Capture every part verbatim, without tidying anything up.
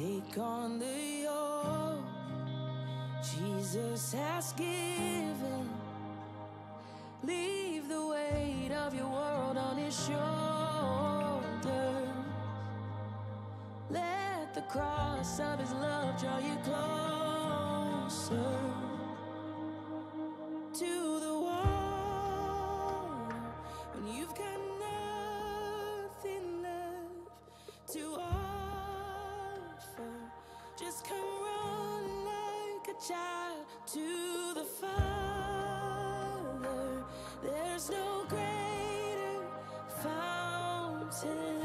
Take on the yoke Jesus has given. Leave the weight of your world on his shoulders. Let the cross of his love draw you closer to the wall when you've got nothing left to offer. Just come run like a child to the Father. There's no greater fountain.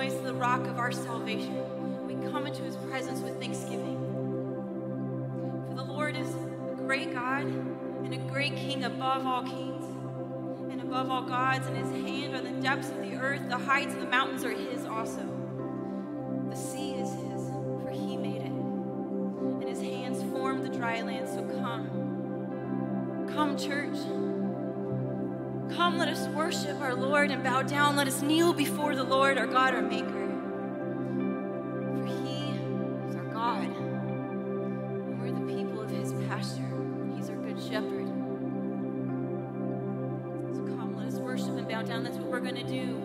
always the rock of our salvation. We come into his presence with thanksgiving. For the Lord is a great God and a great King above all kings and above all gods, and his hand are the depths of the earth, the heights of the mountains are his also. The sea is his, for he made it, and his hands formed the dry land. So come, come church. Come, let us worship our Lord and bow down. Let us kneel before the Lord, our God, our Maker. For he is our God, and we're the people of his pasture. He's our good shepherd. So come, let us worship and bow down. That's what we're going to do.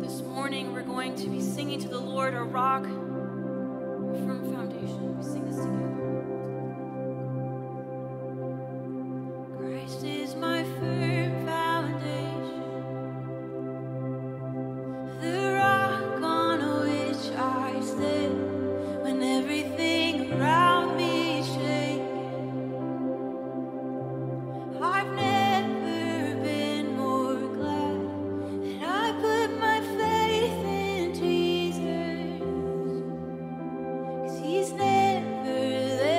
This morning, we're going to be singing to the Lord, our rock, our firm foundation. We sing this together. He's never there.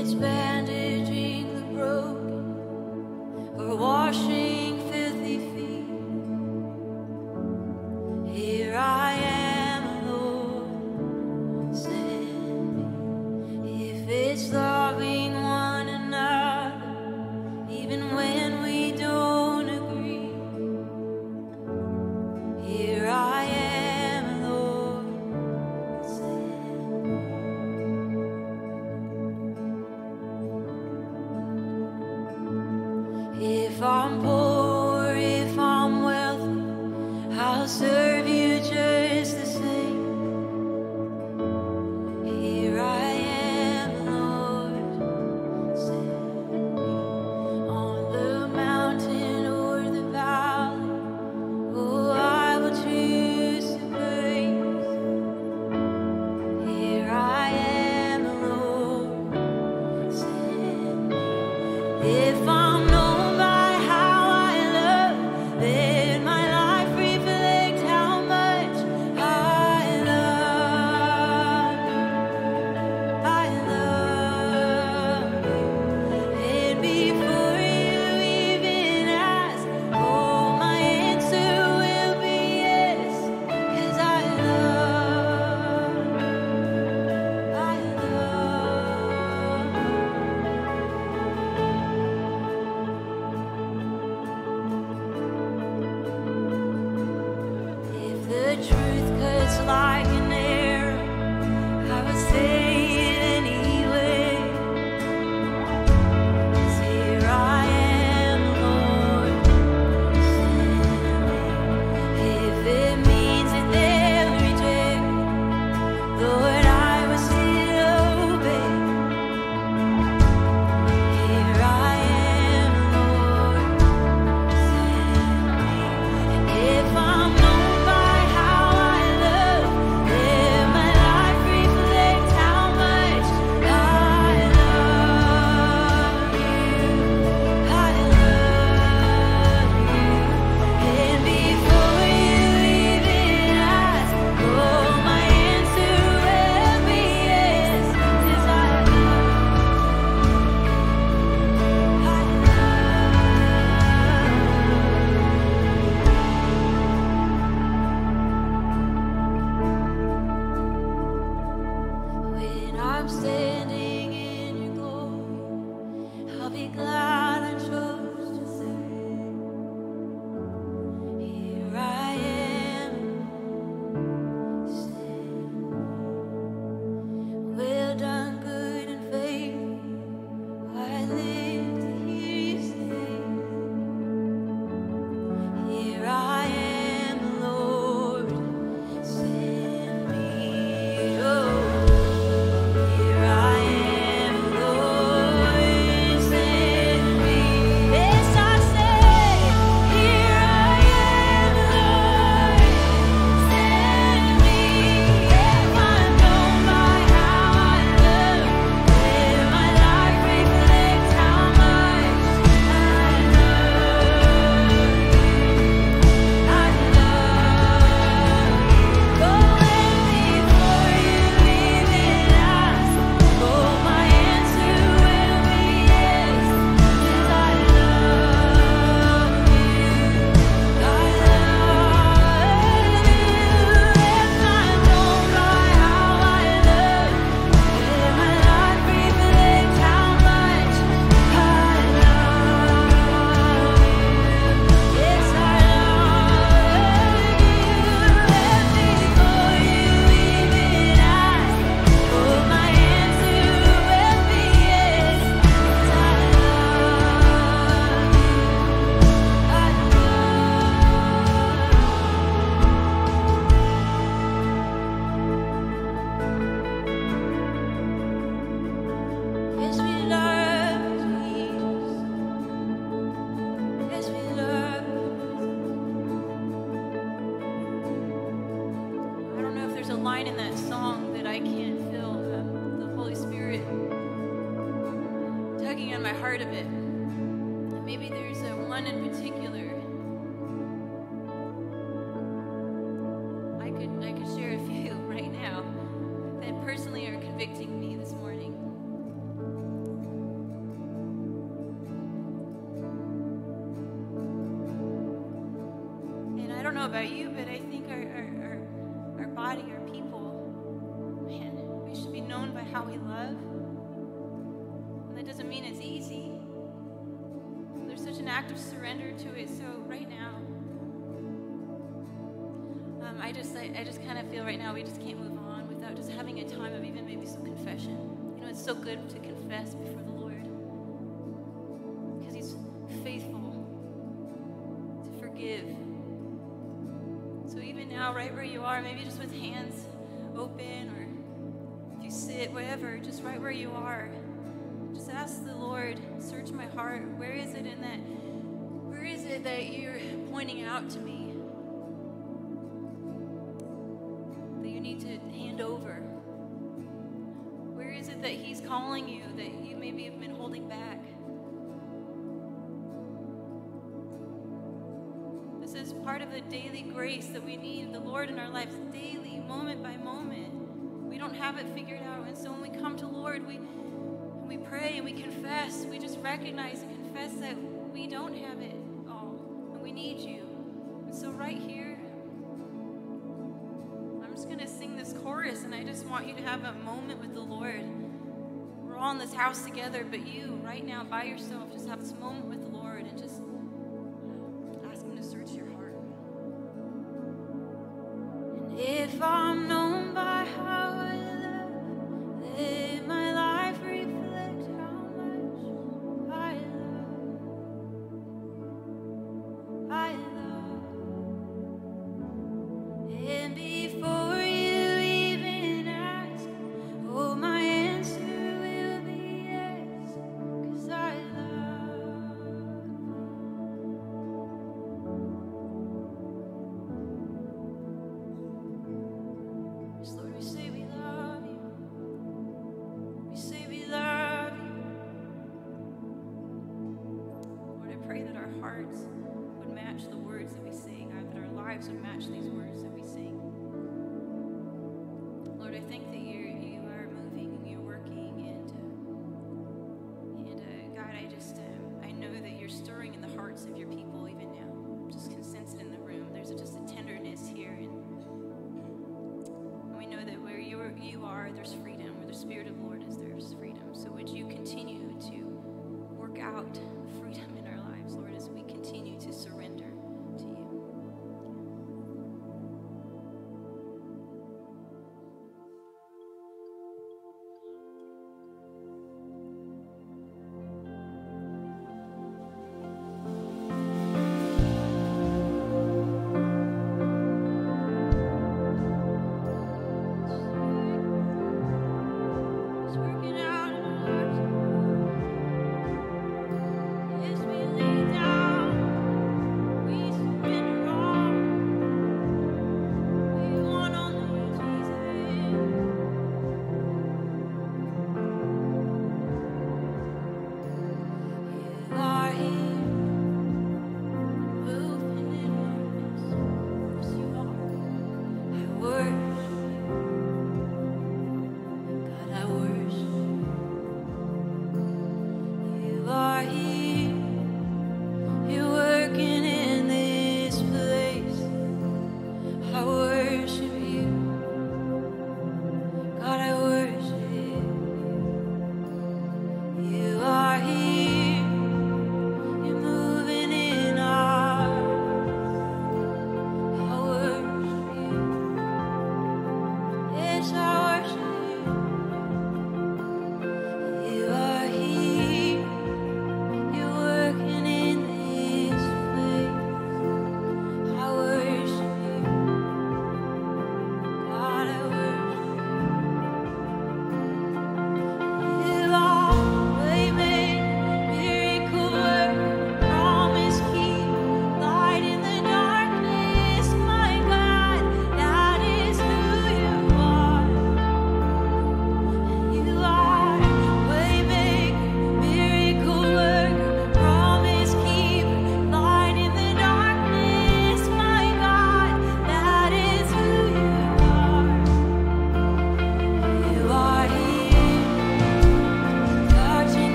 it's bandaging the broken or washing filthy feet. Here I am, Lord, send me. If it's loving one another, even when we don't agree, here I am. If I'm poor, if I'm wealthy, I'll serve you just the same. Here I am, Lord, send me. On the mountain or the valley, oh, I will choose to praise. Here I am, Lord, send me. If I'm me this morning. about you, but I think our, our, our, our body, our people, man, we should be known by how we love. And that doesn't mean it's easy. There's such an act of surrender to it. So right now, um, I just I, I just kind of feel right now we just can't move on without just having a time of even maybe some confession. You know, it's so good to confess before the Lord because He's faithful to forgive. So even now, right where you are, maybe just with hands open or if you sit, whatever, just right where you are. Just ask the Lord, search my heart. Where is it in that, where is it that you're pointing out to me that you need to hand over? Where is it that He's calling you that you maybe have been holding back? This is part of the daily grace that we need, the Lord in our lives, daily, moment by moment. We don't have it figured out, and so when we come to Lord, we We pray and we confess. We just recognize and confess that we don't have it all, and we need you. And so right here, I'm just going to sing this chorus, and I just want you to have a moment with the Lord. We're all in this house together, but you, right now, by yourself, just have this moment with the Lord and just ask Him to search your heart. And if I'm known by how I love, live my life. Thank you.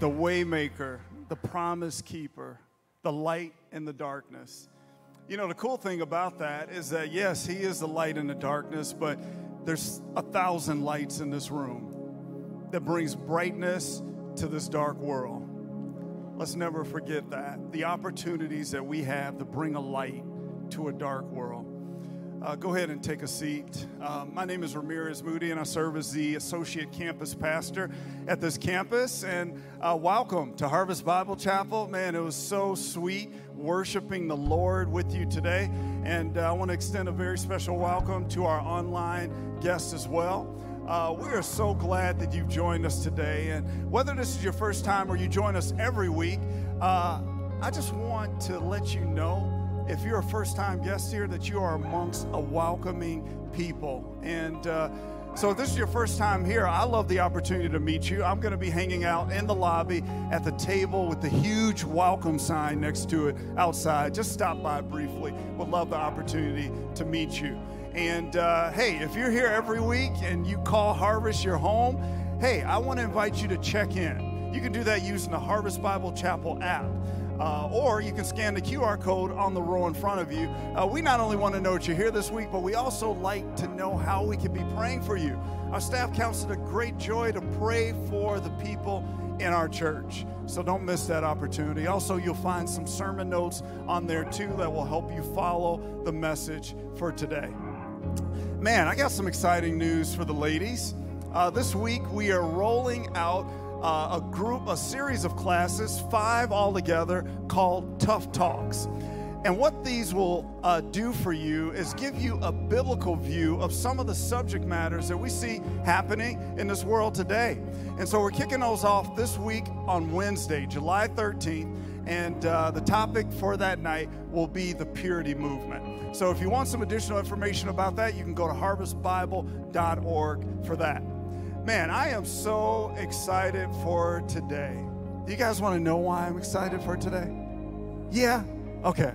the waymaker, the promise keeper, the light in the darkness. You know, the cool thing about that is that, yes, he is the light in the darkness, but there's a thousand lights in this room that brings brightness to this dark world. Let's never forget that. The opportunities that we have to bring a light to a dark world. Uh, go ahead and take a seat. Uh, my name is Ramirez Moody, and I serve as the associate campus pastor at this campus. And uh, welcome to Harvest Bible Chapel. Man, it was so sweet worshiping the Lord with you today. And uh, I want to extend a very special welcome to our online guests as well. Uh, we are so glad that you've joined us today. And whether this is your first time or you join us every week, uh, I just want to let you know, if you're a first-time guest here, that you are amongst a welcoming people. And uh, so if this is your first time here, I love the opportunity to meet you. I'm going to be hanging out in the lobby at the table with the huge welcome sign next to it outside. Just stop by briefly. Would love the opportunity to meet you. And uh, hey, if you're here every week and you call Harvest your home, hey, I want to invite you to check in. You can do that using the Harvest Bible Chapel app. Uh, or you can scan the Q R code on the row in front of you. Uh, we not only want to know that you're here this week, but we also like to know how we can be praying for you. Our staff counts it a great joy to pray for the people in our church. So don't miss that opportunity. Also, you'll find some sermon notes on there too that will help you follow the message for today. Man, I got some exciting news for the ladies. Uh, this week we are rolling out Uh, a group, a series of classes, five altogether, called Tough Talks. And what these will uh, do for you is give you a biblical view of some of the subject matters that we see happening in this world today. And so we're kicking those off this week on Wednesday, July thirteenth. And uh, the topic for that night will be the purity movement. So if you want some additional information about that, you can go to harvest bible dot org for that. Man, I am so excited for today. You guys want to know why I'm excited for today? Yeah? Okay.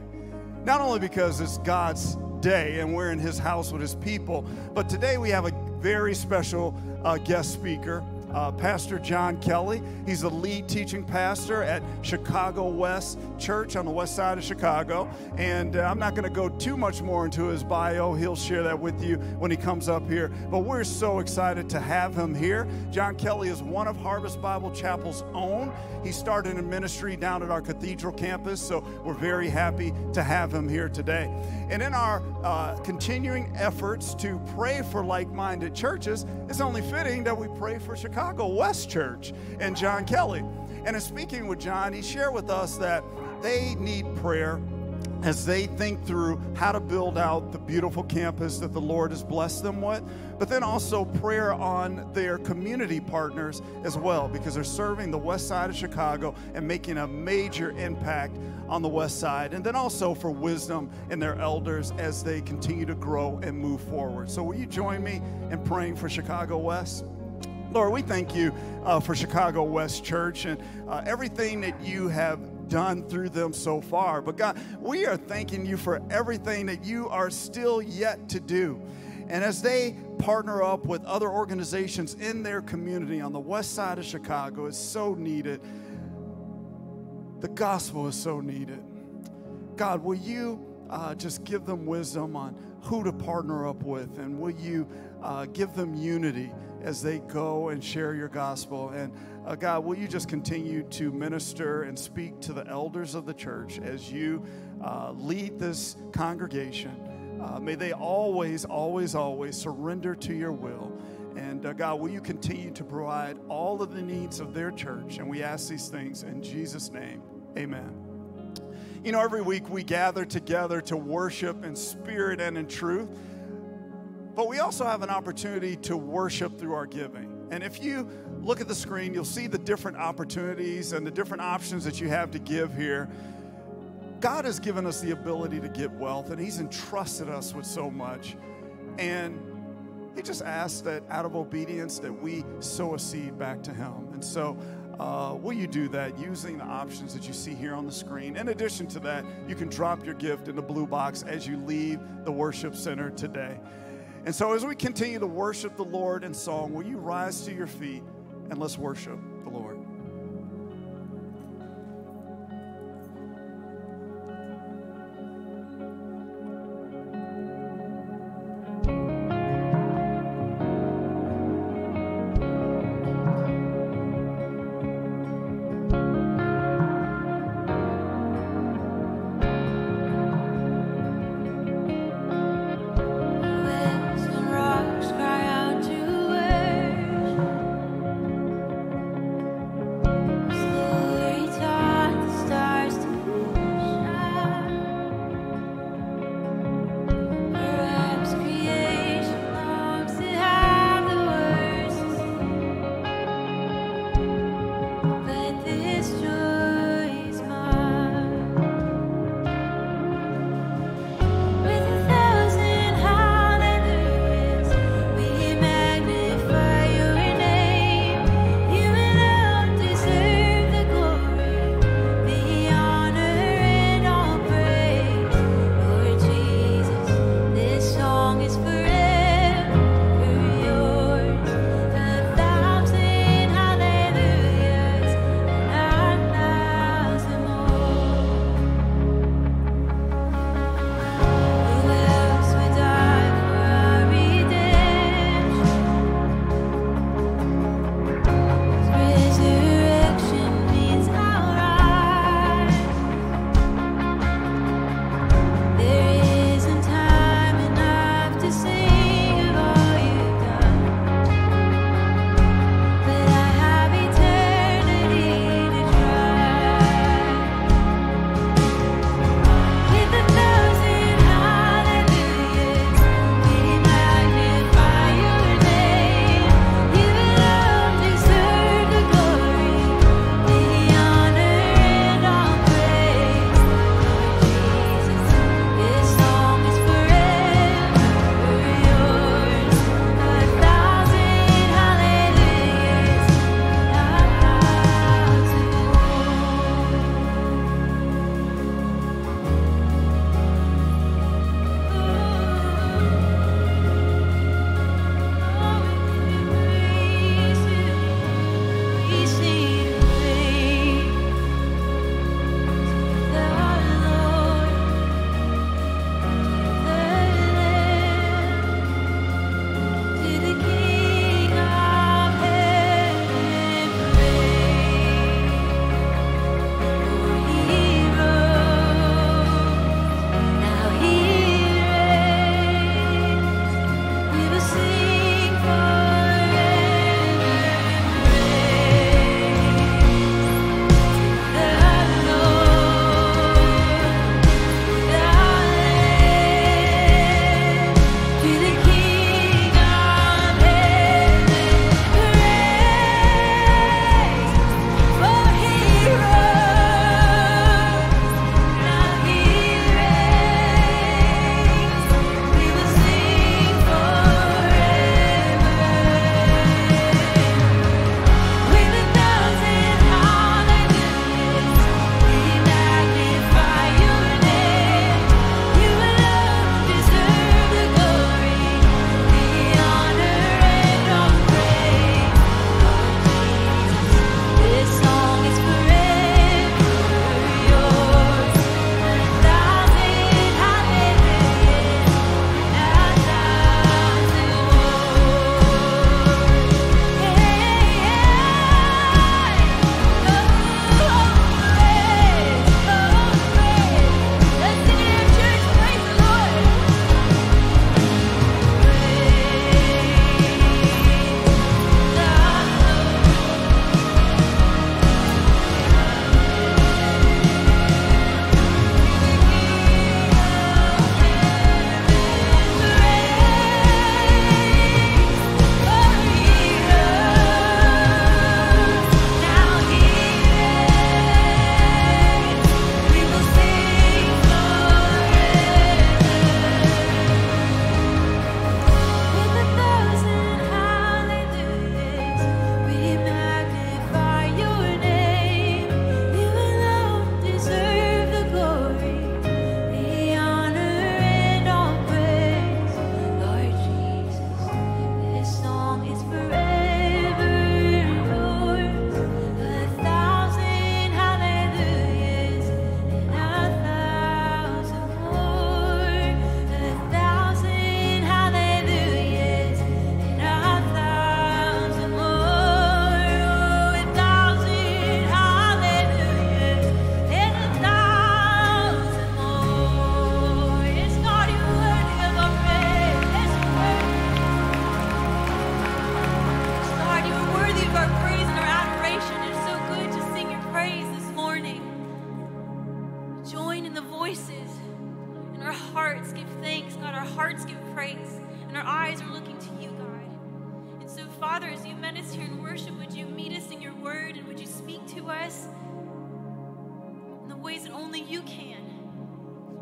Not only because it's God's day and we're in his house with his people, but today we have a very special uh, guest speaker, uh, Pastor John Kelly. He's the lead teaching pastor at Chicago West Church on the west side of Chicago. And uh, I'm not going to go too much more into his bio. He'll share that with you when he comes up here. But we're so excited to have him here. John Kelly is one of Harvest Bible Chapel's own. He started in ministry down at our cathedral campus, so we're very happy to have him here today. And in our uh, continuing efforts to pray for like-minded churches, it's only fitting that we pray for Chicago West Church and John Kelly. And in speaking with John, he shared with us that they need prayer as they think through how to build out the beautiful campus that the Lord has blessed them with, but then also prayer on their community partners as well, because they're serving the west side of Chicago and making a major impact on the west side, and then also for wisdom in their elders as they continue to grow and move forward. So will you join me in praying for Chicago West? Lord, we thank you uh, for Chicago West Church and uh, everything that you have done through them so far. But God, we are thanking you for everything that you are still yet to do. And as they partner up with other organizations in their community on the west side of Chicago, it's so needed. The gospel is so needed. God, will you uh, just give them wisdom on who to partner up with, and will you uh, give them unity as they go and share your gospel. And uh, God, will you just continue to minister and speak to the elders of the church as you uh, lead this congregation. Uh, may they always, always, always surrender to your will. And uh, God, will you continue to provide all of the needs of their church? And we ask these things in Jesus' name, amen. You know, every week we gather together to worship in spirit and in truth. But we also have an opportunity to worship through our giving. And if you look at the screen, you'll see the different opportunities and the different options that you have to give here. God has given us the ability to get wealth, and he's entrusted us with so much. And he just asks that out of obedience that we sow a seed back to him. And so uh, will you do that using the options that you see here on the screen? In addition to that, you can drop your gift in the blue box as you leave the worship center today. And so as we continue to worship the Lord in song, will you rise to your feet and let's worship the Lord. hearts give thanks, God. Our hearts give praise, and our eyes are looking to you, God. And so, Father, as you met us here in worship, would you meet us in your word, and would you speak to us in the ways that only you can?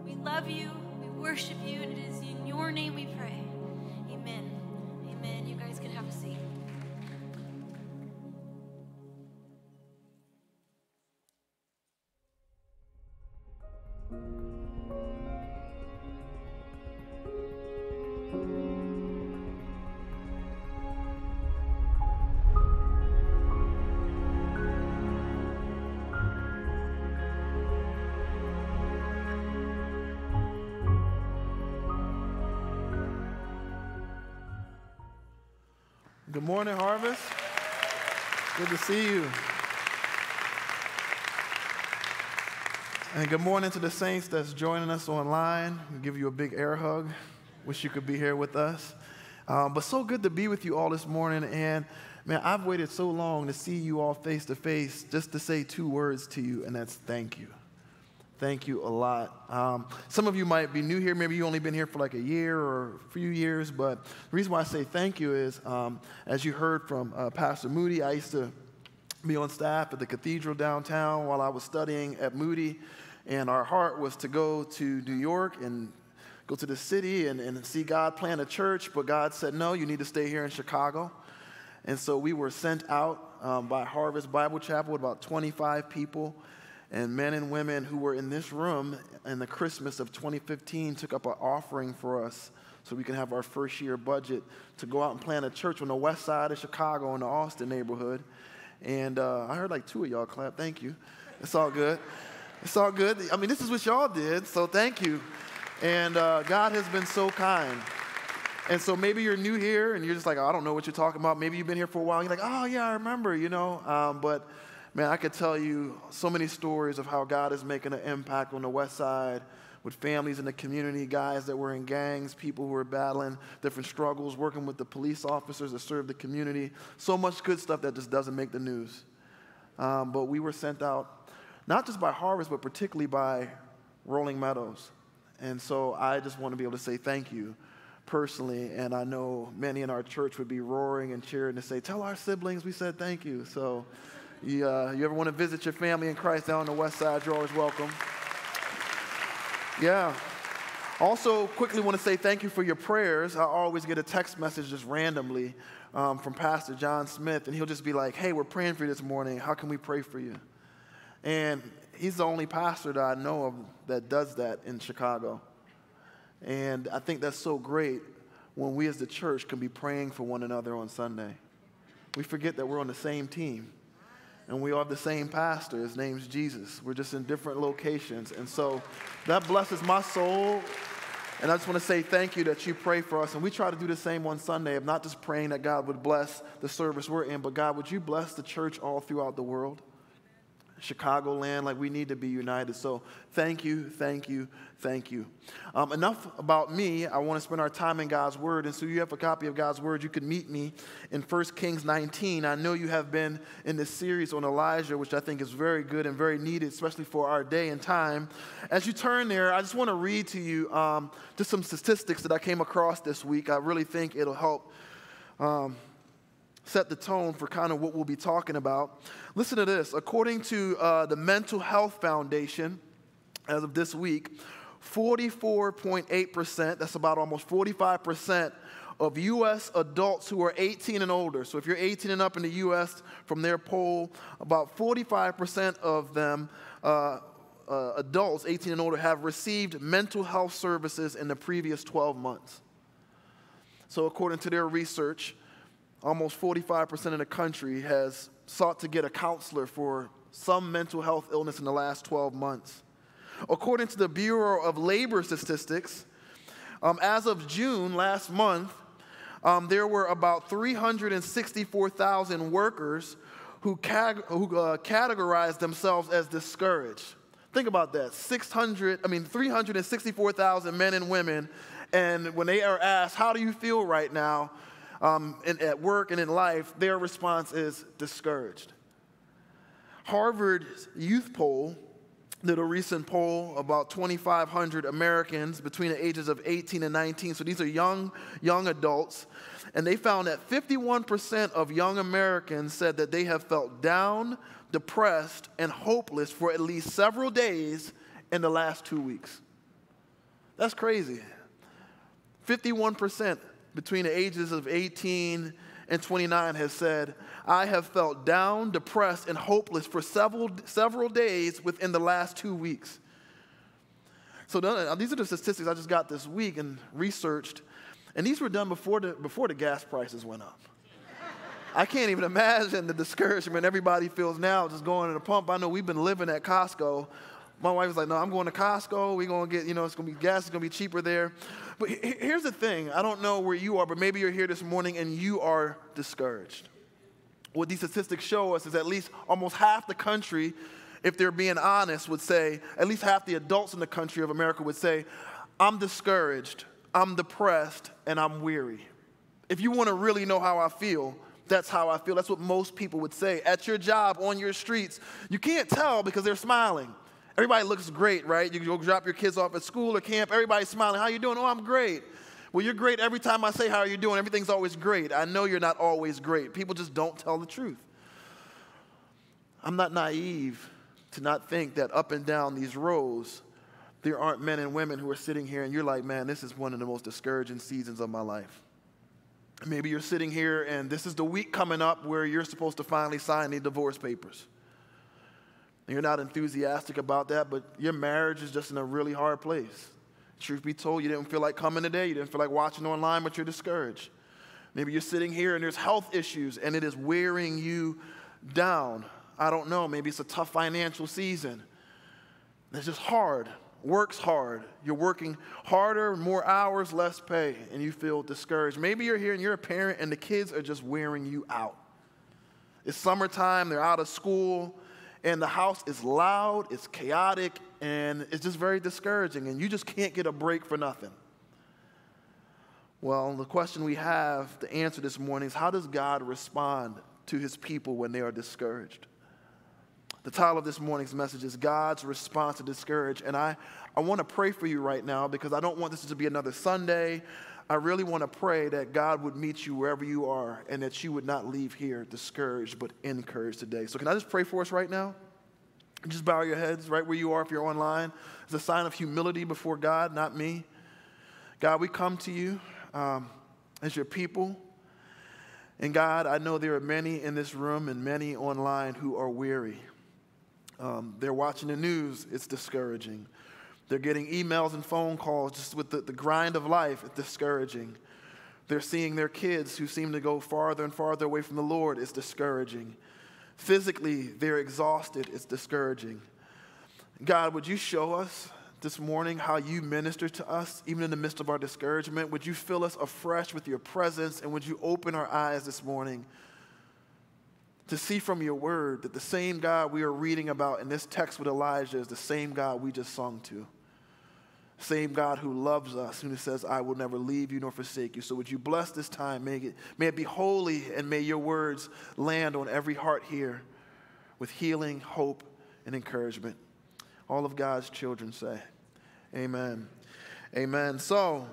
We love you, we worship you, and it is in your name we pray. Amen. Amen. You guys can have a seat. Good morning, Harvest. Good to see you. And good morning to the saints that's joining us online. We give you a big air hug. Wish you could be here with us. Um, but so good to be with you all this morning. And man, I've waited so long to see you all face to face just to say two words to you, and that's thank you. Thank you a lot. Um, some of you might be new here. Maybe you've only been here for like a year or a few years. But the reason why I say thank you is, um, as you heard from uh, Pastor Moody, I used to be on staff at the cathedral downtown while I was studying at Moody. And our heart was to go to New York and go to the city and, and see God plant a church. But God said, no, you need to stay here in Chicago. And so we were sent out um, by Harvest Bible Chapel with about twenty-five people. And men and women who were in this room in the Christmas of twenty fifteen took up an offering for us so we can have our first year budget to go out and plant a church on the west side of Chicago in the Austin neighborhood. And uh, I heard like two of y'all clap. Thank you. It's all good. It's all good. I mean, this is what y'all did, so thank you. And uh, God has been so kind. And so maybe you're new here and you're just like, oh, I don't know what you're talking about. Maybe you've been here for a while. And you're like, oh, yeah, I remember, you know, um, but... Man, I could tell you so many stories of how God is making an impact on the west side with families in the community, guys that were in gangs, people who were battling different struggles, working with the police officers that serve the community. So much good stuff that just doesn't make the news. Um, but we were sent out, not just by Harvest, but particularly by Rolling Meadows. And so I just want to be able to say thank you personally. And I know many in our church would be roaring and cheering to say, tell our siblings we said thank you. So... You, uh, you ever want to visit your family in Christ down on the west side, you're always welcome. Yeah. Also, quickly want to say thank you for your prayers. I always get a text message just randomly um, from Pastor John Smith, and he'll just be like, hey, we're praying for you this morning. How can we pray for you? And he's the only pastor that I know of that does that in Chicago. And I think that's so great when we as the church can be praying for one another on Sunday. We forget that we're on the same team. And we all have the same pastor. His name's Jesus. We're just in different locations. And so that blesses my soul. And I just want to say thank you that you pray for us. And we try to do the same on Sunday of not just praying that God would bless the service we're in, but God, would you bless the church all throughout the world? Chicagoland, like we need to be united. So thank you, thank you, thank you. Um, enough about me. I want to spend our time in God's Word. And so you have a copy of God's Word. You can meet me in First Kings nineteen. I know you have been in this series on Elijah, which I think is very good and very needed, especially for our day and time. As you turn there, I just want to read to you um, just some statistics that I came across this week. I really think it'll help Um, set the tone for kind of what we'll be talking about. Listen to this. According to uh, the Mental Health Foundation, as of this week, forty-four point eight percent, that's about almost forty-five percent of U S adults who are eighteen and older. So if you're eighteen and up in the U S, from their poll, about forty-five percent of them, uh, uh, adults eighteen and older, have received mental health services in the previous twelve months. So according to their research, almost forty-five percent of the country has sought to get a counselor for some mental health illness in the last twelve months. According to the Bureau of Labor Statistics, um, as of June last month, um, there were about three hundred sixty-four thousand workers who, cag who uh, categorized themselves as discouraged. Think about that, six hundred, I mean, three hundred sixty-four thousand men and women, and when they are asked, how do you feel right now? Um, and at work and in life, their response is discouraged. Harvard Youth Poll did a recent poll about twenty-five hundred Americans between the ages of eighteen and nineteen. So these are young, young adults. And they found that fifty-one percent of young Americans said that they have felt down, depressed, and hopeless for at least several days in the last two weeks. That's crazy. fifty-one percent between the ages of eighteen and twenty-nine has said, I have felt down, depressed, and hopeless for several, several days within the last two weeks. So these are the statistics I just got this week and researched. And these were done before the, before the gas prices went up. I can't even imagine the discouragement everybody feels now just going to the pump. I know we've been living at Costco. My wife was like, no, I'm going to Costco. We're going to get, you know, it's going to be gas. It's going to be cheaper there. But here's the thing. I don't know where you are, but maybe you're here this morning and you are discouraged. What these statistics show us is at least almost half the country, if they're being honest, would say, at least half the adults in the country of America would say, I'm discouraged, I'm depressed, and I'm weary. If you want to really know how I feel, that's how I feel. That's what most people would say. At your job, on your streets, you can't tell because they're smiling. Everybody looks great, right? You go drop your kids off at school or camp. Everybody's smiling. How you doing? Oh, I'm great. Well, you're great every time I say how are you doing. Everything's always great. I know you're not always great. People just don't tell the truth. I'm not naive to not think that up and down these rows, there aren't men and women who are sitting here and you're like, man, this is one of the most discouraging seasons of my life. Maybe you're sitting here and this is the week coming up where you're supposed to finally sign the divorce papers. You're not enthusiastic about that, but your marriage is just in a really hard place. Truth be told, you didn't feel like coming today. You didn't feel like watching online, but you're discouraged. Maybe you're sitting here and there's health issues and it is wearing you down. I don't know. Maybe it's a tough financial season. It's just hard. Work's hard. You're working harder, more hours, less pay, and you feel discouraged. Maybe you're here and you're a parent and the kids are just wearing you out. It's summertime. They're out of school. And the house is loud, it's chaotic, and it's just very discouraging, and you just can't get a break for nothing. Well, the question we have to answer this morning is, how does God respond to his people when they are discouraged? The title of this morning's message is God's Response to Discourage, and I, I want to pray for you right now because I don't want this to be another Sunday. I really want to pray that God would meet you wherever you are and that you would not leave here discouraged but encouraged today. So can I just pray for us right now? Just bow your heads right where you are if you're online. It's a sign of humility before God, not me. God, we come to you um, as your people. And God, I know there are many in this room and many online who are weary. Um, they're watching the news. It's discouraging. They're getting emails and phone calls just with the, the grind of life. It's discouraging. They're seeing their kids who seem to go farther and farther away from the Lord. It's discouraging. Physically, they're exhausted. It's discouraging. God, would you show us this morning how you minister to us, even in the midst of our discouragement? Would you fill us afresh with your presence, and would you open our eyes this morning to see from your word that the same God we are reading about in this text with Elijah is the same God we just sung to? Same God who loves us, who says, I will never leave you nor forsake you. So would you bless this time? May it, may it be holy, and may your words land on every heart here with healing, hope, and encouragement. All of God's children say, amen. Amen. So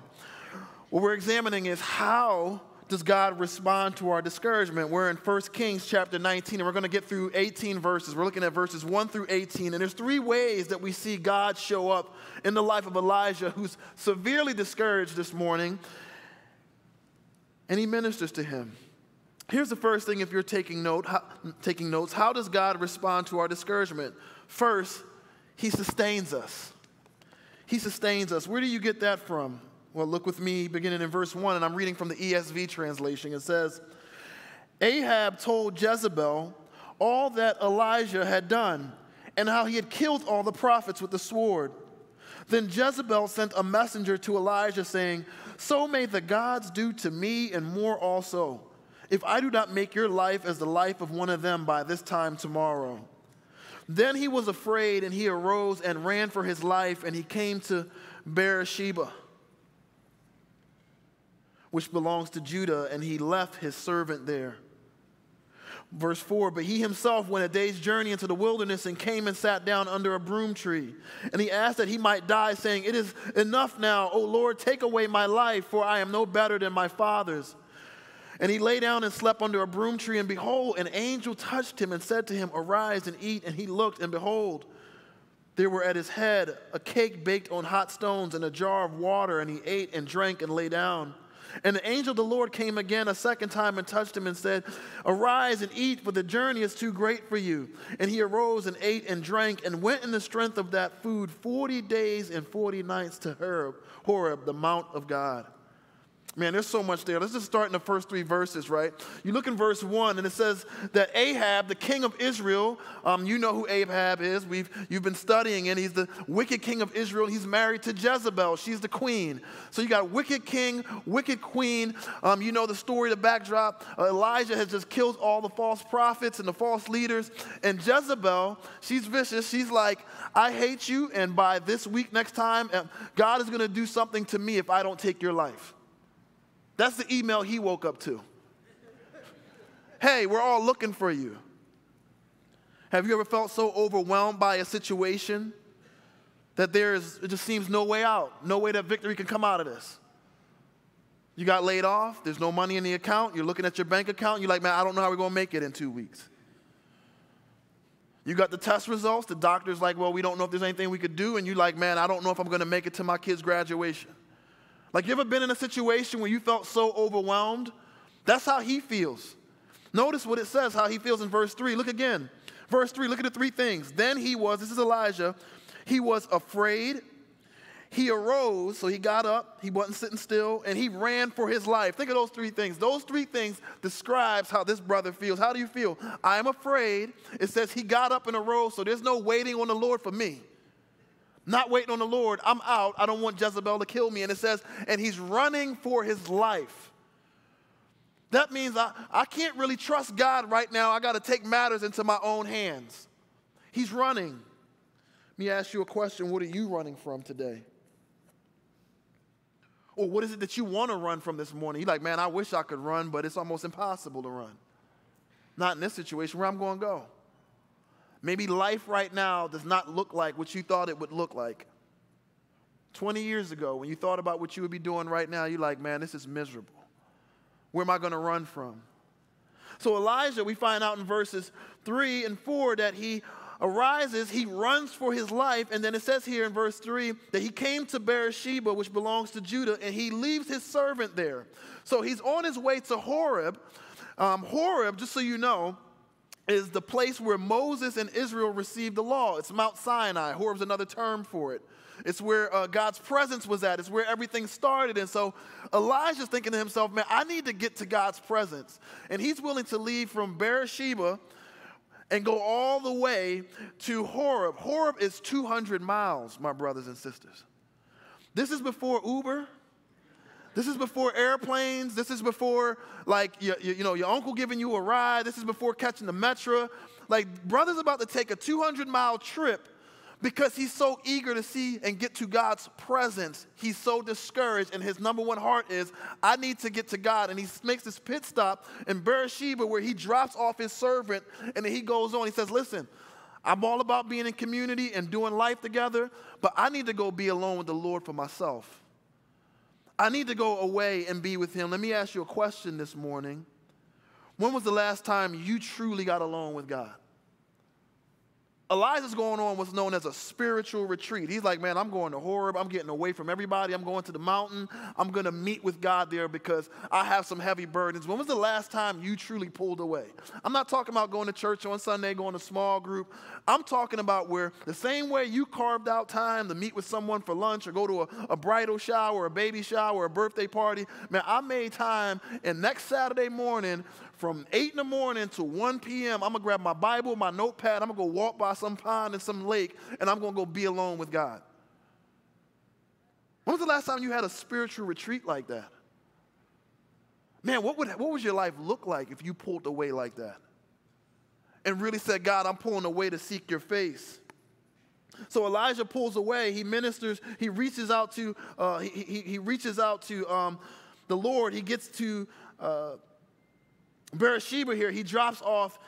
what we're examining is, how does God respond to our discouragement? We're in First Kings chapter nineteen, and we're going to get through eighteen verses. We're looking at verses one through eighteen, and there's three ways that we see God show up in the life of Elijah, who's severely discouraged this morning, and he ministers to him. Here's the first thing, if you're taking note, how, taking notes. How does God respond to our discouragement? First, he sustains us. He sustains us. Where do you get that from? Well, look with me, beginning in verse one, and I'm reading from the E S V translation. It says, Ahab told Jezebel all that Elijah had done and how he had killed all the prophets with the sword. Then Jezebel sent a messenger to Elijah saying, so may the gods do to me and more also, if I do not make your life as the life of one of them by this time tomorrow. Then he was afraid, and he arose and ran for his life, and he came to Beersheba, which belongs to Judah, and he left his servant there. Verse four, but he himself went a day's journey into the wilderness and came and sat down under a broom tree. And he asked that he might die, saying, it is enough now, O Lord, take away my life, for I am no better than my fathers. And he lay down and slept under a broom tree, and behold, an angel touched him and said to him, arise and eat. And he looked, and behold, there were at his head a cake baked on hot stones and a jar of water, and he ate and drank and lay down. And the angel of the Lord came again a second time and touched him and said, arise and eat, for the journey is too great for you. And he arose and ate and drank and went in the strength of that food forty days and forty nights to Horeb, Horeb, the Mount of God. Man, there's so much there. Let's just start in the first three verses, right? You look in verse one, and it says that Ahab, the king of Israel, um, you know who Ahab is. We've, you've been studying, and he's the wicked king of Israel. He's married to Jezebel. She's the queen. So you got wicked king, wicked queen. Um, you know the story, the backdrop. Uh, Elijah has just killed all the false prophets and the false leaders. And Jezebel, she's vicious. She's like, I hate you, and by this week next time, God is going to do something to me if I don't take your life. That's the email he woke up to. Hey, we're all looking for you. Have you ever felt so overwhelmed by a situation that there is, it just seems no way out, no way that victory can come out of this? You got laid off, there's no money in the account, you're looking at your bank account, and you're like, man, I don't know how we're going to make it in two weeks. You got the test results, the doctor's like, well, we don't know if there's anything we could do, and you're like, man, I don't know if I'm going to make it to my kid's graduation. Like, you ever been in a situation where you felt so overwhelmed? That's how he feels. Notice what it says, how he feels in verse three. Look again. Verse three, look at the three things. Then he was, this is Elijah, he was afraid. He arose, so he got up, he wasn't sitting still, and he ran for his life. Think of those three things. Those three things describes how this brother feels. How do you feel? I am afraid. It says he got up and arose, so there's no waiting on the Lord for me. Not waiting on the Lord. I'm out. I don't want Jezebel to kill me. And it says, and he's running for his life. That means I, I can't really trust God right now. I got to take matters into my own hands. He's running. Let me ask you a question. What are you running from today? Or what is it that you want to run from this morning? You're like, man, I wish I could run, but it's almost impossible to run. Not in this situation. Where I'm going to go. Maybe life right now does not look like what you thought it would look like. twenty years ago, when you thought about what you would be doing right now, you're like, man, this is miserable. Where am I going to run from? So Elijah, we find out in verses three and four that he arises, he runs for his life, and then it says here in verse three that he came to Beersheba, which belongs to Judah, and he leaves his servant there. So he's on his way to Horeb. Um, Horeb, just so you know, is the place where Moses and Israel received the law. It's Mount Sinai. Horeb's another term for it. It's where uh, God's presence was at. It's where everything started. And so Elijah's thinking to himself, man, I need to get to God's presence. And he's willing to leave from Beersheba and go all the way to Horeb. Horeb is two hundred miles, my brothers and sisters. This is before Uber. This is before airplanes. This is before, like, you, you know, your uncle giving you a ride. This is before catching the Metro. Like, brother's about to take a two hundred mile trip because he's so eager to see and get to God's presence. He's so discouraged, and his number one heart is, I need to get to God. And he makes this pit stop in Beersheba where he drops off his servant, and then he goes on. He says, listen, I'm all about being in community and doing life together, but I need to go be alone with the Lord for myself. I need to go away and be with him. Let me ask you a question this morning. When was the last time you truly got alone with God? Elijah's going on what's known as a spiritual retreat. He's like, man, I'm going to Horeb. I'm getting away from everybody. I'm going to the mountain. I'm going to meet with God there because I have some heavy burdens. When was the last time you truly pulled away? I'm not talking about going to church on Sunday, going to small group. I'm talking about where the same way you carved out time to meet with someone for lunch or go to a, a bridal shower, a baby shower, a birthday party. Man, I made time, and next Saturday morning, from eight in the morning to one p m, I'm going to grab my Bible, my notepad, I'm going to go walk by some pond and some lake, and I'm going to go be alone with God. When was the last time you had a spiritual retreat like that? Man, what would, what would your life look like if you pulled away like that? And really said, God, I'm pulling away to seek your face. So Elijah pulls away, he ministers, he reaches out to, uh, he, he, he reaches out to um, the Lord, he gets to... Uh, Beersheba here, he drops off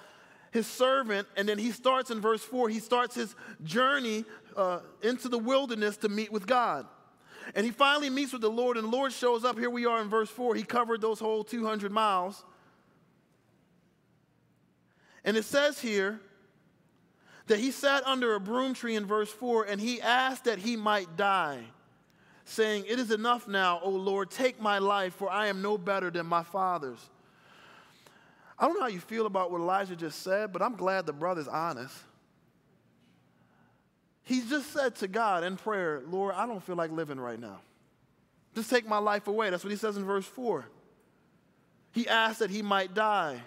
his servant, and then he starts in verse four, he starts his journey uh, into the wilderness to meet with God. And he finally meets with the Lord, and the Lord shows up. Here we are in verse four. He covered those whole two hundred miles. And it says here that he sat under a broom tree in verse four, and he asked that he might die, saying, "It is enough now, O Lord, take my life, for I am no better than my fathers." I don't know how you feel about what Elijah just said, but I'm glad the brother's honest. He just said to God in prayer, "Lord, I don't feel like living right now. Just take my life away." That's what he says in verse four. He asked that he might die.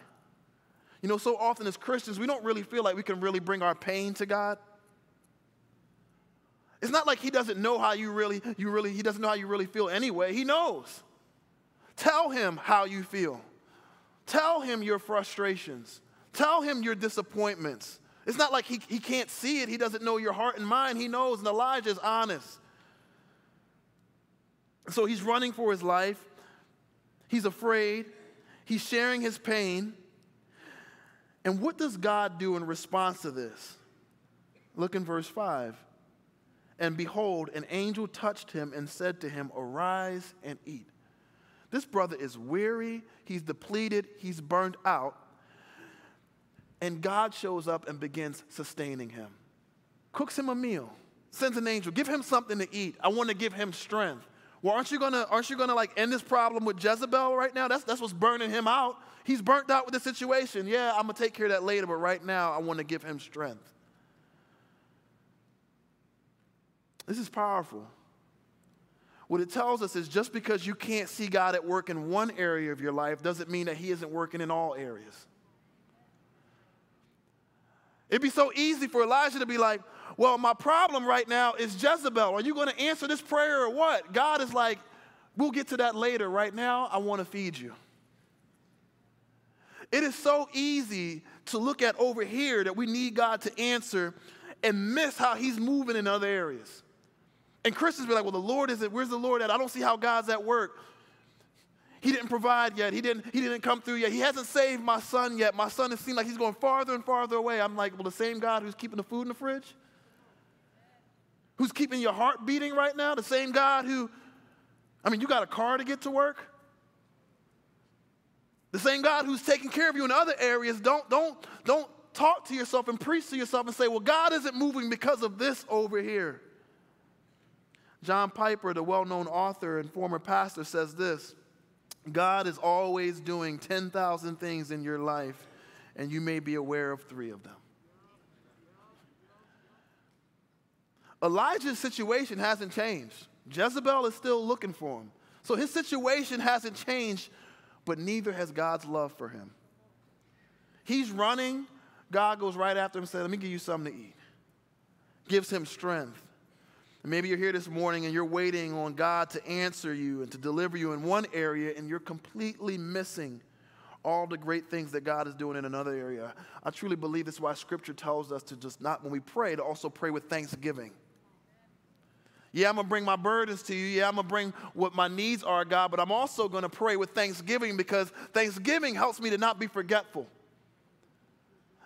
You know, so often as Christians, we don't really feel like we can really bring our pain to God. It's not like he doesn't know how you really, you really, he doesn't know how you really feel anyway. He knows. Tell him how you feel. Tell him your frustrations. Tell him your disappointments. It's not like he, he can't see it. He doesn't know your heart and mind. He knows, and Elijah is honest. So he's running for his life. He's afraid. He's sharing his pain. And what does God do in response to this? Look in verse five. "And behold, an angel touched him and said to him, 'Arise and eat.'" This brother is weary, he's depleted, he's burned out, and God shows up and begins sustaining him. Cooks him a meal, sends an angel, give him something to eat. I want to give him strength. Well, aren't you gonna, aren't you gonna like end this problem with Jezebel right now? That's, that's what's burning him out. He's burnt out with the situation. Yeah, I'm gonna take care of that later, but right now I want to give him strength. This is powerful. What it tells us is just because you can't see God at work in one area of your life doesn't mean that he isn't working in all areas. It'd be so easy for Elijah to be like, "Well, my problem right now is Jezebel. Are you going to answer this prayer or what?" God is like, "We'll get to that later. Right now, I want to feed you." It is so easy to look at over here that we need God to answer and miss how he's moving in other areas. And Christians be like, "Well, the Lord isn't, where's the Lord at? I don't see how God's at work. He didn't provide yet. He didn't, he didn't come through yet. He hasn't saved my son yet. My son has seemed like he's going farther and farther away." I'm like, well, the same God who's keeping the food in the fridge? Who's keeping your heart beating right now? The same God who, I mean, you got a car to get to work? The same God who's taking care of you in other areas. Don't, don't, don't talk to yourself and preach to yourself and say, "Well, God isn't moving because of this over here." John Piper, the well-known author and former pastor, says this: "God is always doing ten thousand things in your life, and you may be aware of three of them." Elijah's situation hasn't changed. Jezebel is still looking for him. So his situation hasn't changed, but neither has God's love for him. He's running. God goes right after him and says, "Let me give you something to eat." Gives him strength. Maybe you're here this morning and you're waiting on God to answer you and to deliver you in one area, and you're completely missing all the great things that God is doing in another area. I truly believe this is why Scripture tells us to just not, when we pray, to also pray with thanksgiving. Yeah, I'm going to bring my burdens to you. Yeah, I'm going to bring what my needs are, God, but I'm also going to pray with thanksgiving, because thanksgiving helps me to not be forgetful.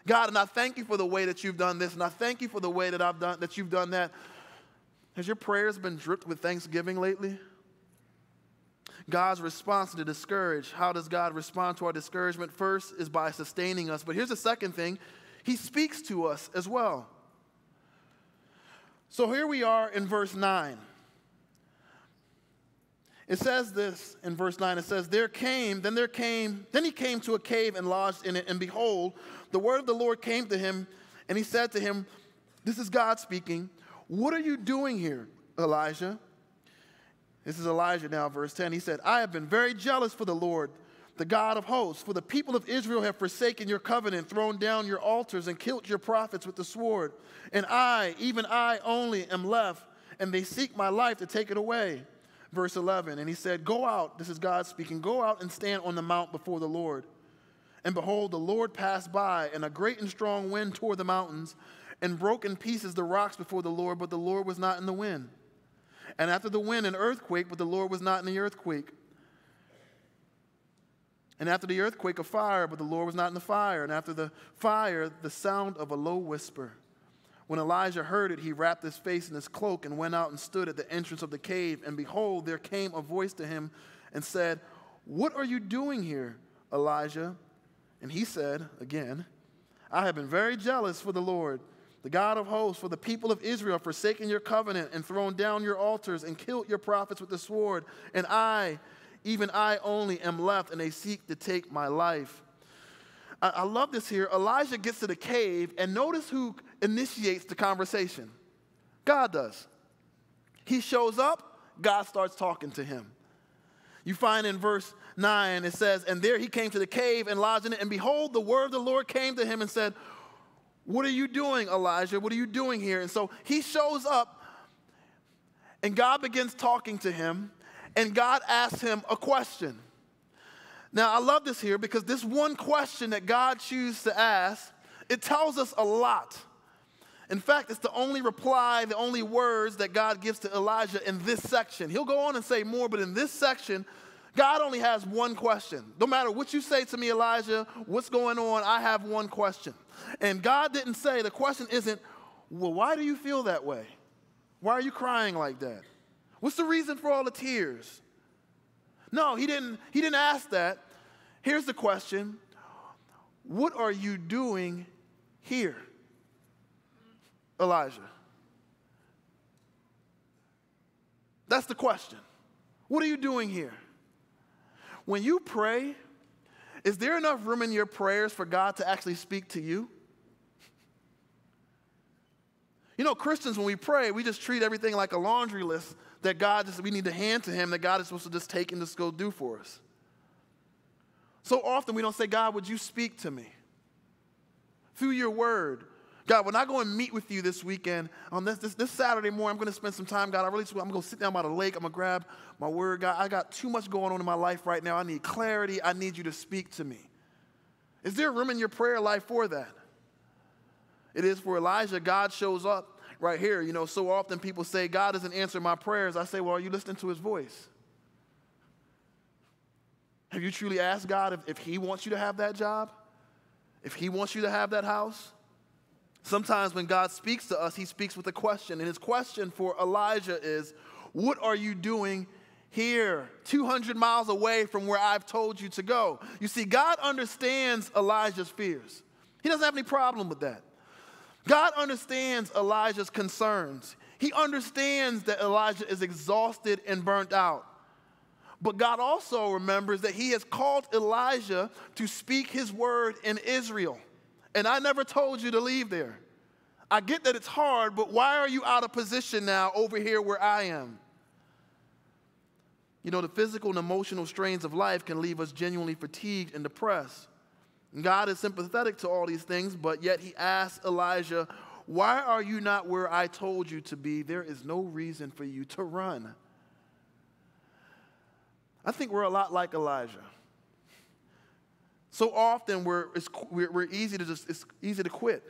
God, and I thank you for the way that you've done this, and I thank you for the way that I've done that you've done that. Has your prayers been dripped with thanksgiving lately? God's response to discourage. How does God respond to our discouragement? First is by sustaining us. But here's the second thing. He speaks to us as well. So here we are in verse nine. It says this in verse nine. It says, there came, then there came, then he came to a cave and lodged in it. And behold, the word of the Lord came to him. And he said to him, this is God speaking, "What are you doing here, Elijah?" This is Elijah now, verse ten. He said, "I have been very jealous for the Lord, the God of hosts, for the people of Israel have forsaken your covenant, thrown down your altars, and killed your prophets with the sword. And I, even I only, am left, and they seek my life to take it away." Verse eleven, and he said, "Go out," this is God speaking, "go out and stand on the mount before the Lord." And behold, the Lord passed by, and a great and strong wind tore the mountains, and broke in pieces the rocks before the Lord, but the Lord was not in the wind. And after the wind, an earthquake, but the Lord was not in the earthquake. And after the earthquake, a fire, but the Lord was not in the fire. And after the fire, the sound of a low whisper. When Elijah heard it, he wrapped his face in his cloak and went out and stood at the entrance of the cave. And behold, there came a voice to him and said, "What are you doing here, Elijah?" And he said, again, "I have been very jealous for the Lord, the God of hosts, for the people of Israel, forsaken your covenant and thrown down your altars and killed your prophets with the sword. And I, even I only, am left, and they seek to take my life." I, I love this here. Elijah gets to the cave, and notice who initiates the conversation. God does. He shows up. God starts talking to him. You find in verse nine, it says, "And there he came to the cave and lodged in it. And behold, the word of the Lord came to him and said, 'What are you doing, Elijah? What are you doing here?'" And so he shows up, and God begins talking to him, and God asks him a question. Now, I love this here because this one question that God chooses to ask, it tells us a lot. In fact, it's the only reply, the only words that God gives to Elijah in this section. He'll go on and say more, but in this section, God only has one question. No matter what you say to me, Elijah, what's going on, I have one question. And God didn't say, the question isn't, "Well, why do you feel that way? Why are you crying like that? What's the reason for all the tears?" No, he didn't, he didn't ask that. Here's the question: "What are you doing here, Elijah?" That's the question. What are you doing here? When you pray, is there enough room in your prayers for God to actually speak to you? You know, Christians, when we pray, we just treat everything like a laundry list that God just, we need to hand to him, that God is supposed to just take and just go do for us. So often we don't say, "God, would you speak to me through your word? God, when I go and meet with you this weekend, on this, this, this Saturday morning, I'm going to spend some time, God. I really, I'm going to sit down by the lake. I'm going to grab my word. God, I got too much going on in my life right now. I need clarity. I need you to speak to me." Is there room in your prayer life for that? It is for Elijah. God shows up right here. You know, so often people say, "God doesn't answer my prayers." I say, well, are you listening to his voice? Have you truly asked God if, if he wants you to have that job? If he wants you to have that house? Sometimes when God speaks to us, he speaks with a question. And his question for Elijah is, "What are you doing here, two hundred miles away from where I've told you to go?" You see, God understands Elijah's fears. He doesn't have any problem with that. God understands Elijah's concerns. He understands that Elijah is exhausted and burnt out. But God also remembers that he has called Elijah to speak his word in Israel. "And I never told you to leave there. I get that it's hard, but why are you out of position now over here where I am?" You know, the physical and emotional strains of life can leave us genuinely fatigued and depressed. And God is sympathetic to all these things, but yet he asks Elijah, "Why are you not where I told you to be? There is no reason for you to run." I think we're a lot like Elijah. So often we're, it's, we're, we're easy to just, it's easy to quit.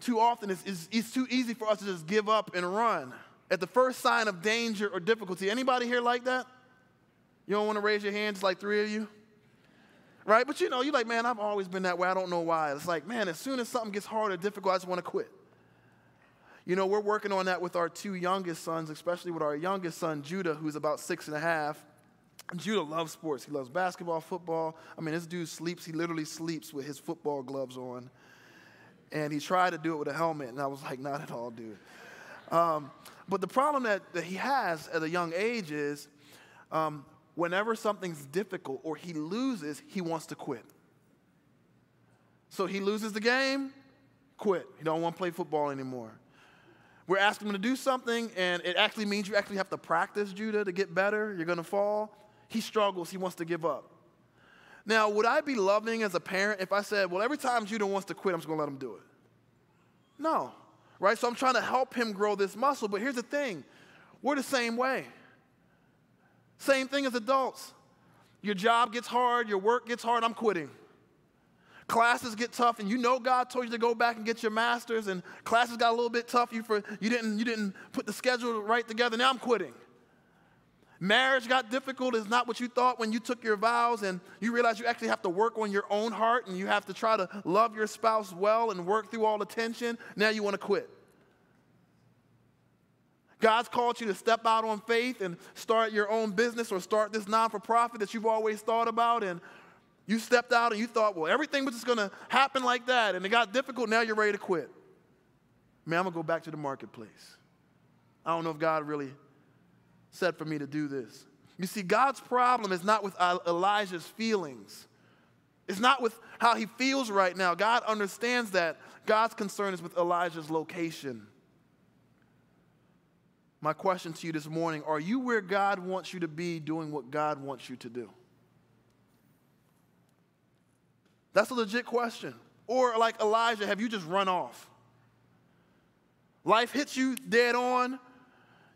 Too often it's, it's, it's too easy for us to just give up and run at the first sign of danger or difficulty. Anybody here like that? You don't want to raise your hands, like three of you? Right? But you know, you're like, man, I've always been that way. I don't know why. It's like, man, as soon as something gets hard or difficult, I just want to quit. You know, we're working on that with our two youngest sons, especially with our youngest son, Judah, who's about six and a half. Judah loves sports. He loves basketball, football. I mean, this dude sleeps. He literally sleeps with his football gloves on. And he tried to do it with a helmet, and I was like, not at all, dude. Um, but the problem that, that he has at a young age is um, whenever something's difficult or he loses, he wants to quit. So he loses the game, quit. He don't want to play football anymore. We're asking him to do something, and it actually means you actually have to practice, Judah, to get better. You're going to fall. He struggles. He wants to give up. Now, would I be loving as a parent if I said, well, every time Judah wants to quit, I'm just going to let him do it? No, right? So I'm trying to help him grow this muscle. But here's the thing. We're the same way. Same thing as adults. Your job gets hard. Your work gets hard. I'm quitting. Classes get tough, and you know God told you to go back and get your master's, and classes got a little bit tough. You, for, you, didn't, you didn't put the schedule right together. Now I'm quitting. Marriage got difficult. It's not what you thought when you took your vows and you realize you actually have to work on your own heart and you have to try to love your spouse well and work through all the tension. Now you want to quit. God's called you to step out on faith and start your own business or start this non-for-profit that you've always thought about, and you stepped out and you thought, well, everything was just going to happen like that, and it got difficult. Now you're ready to quit. Man, I'm going to go back to the marketplace. I don't know if God really said for me to do this. You see, God's problem is not with Elijah's feelings. It's not with how he feels right now. God understands that. God's concern is with Elijah's location. My question to you this morning, are you where God wants you to be doing what God wants you to do? That's a legit question. Or like Elijah, have you just run off? Life hits you dead on.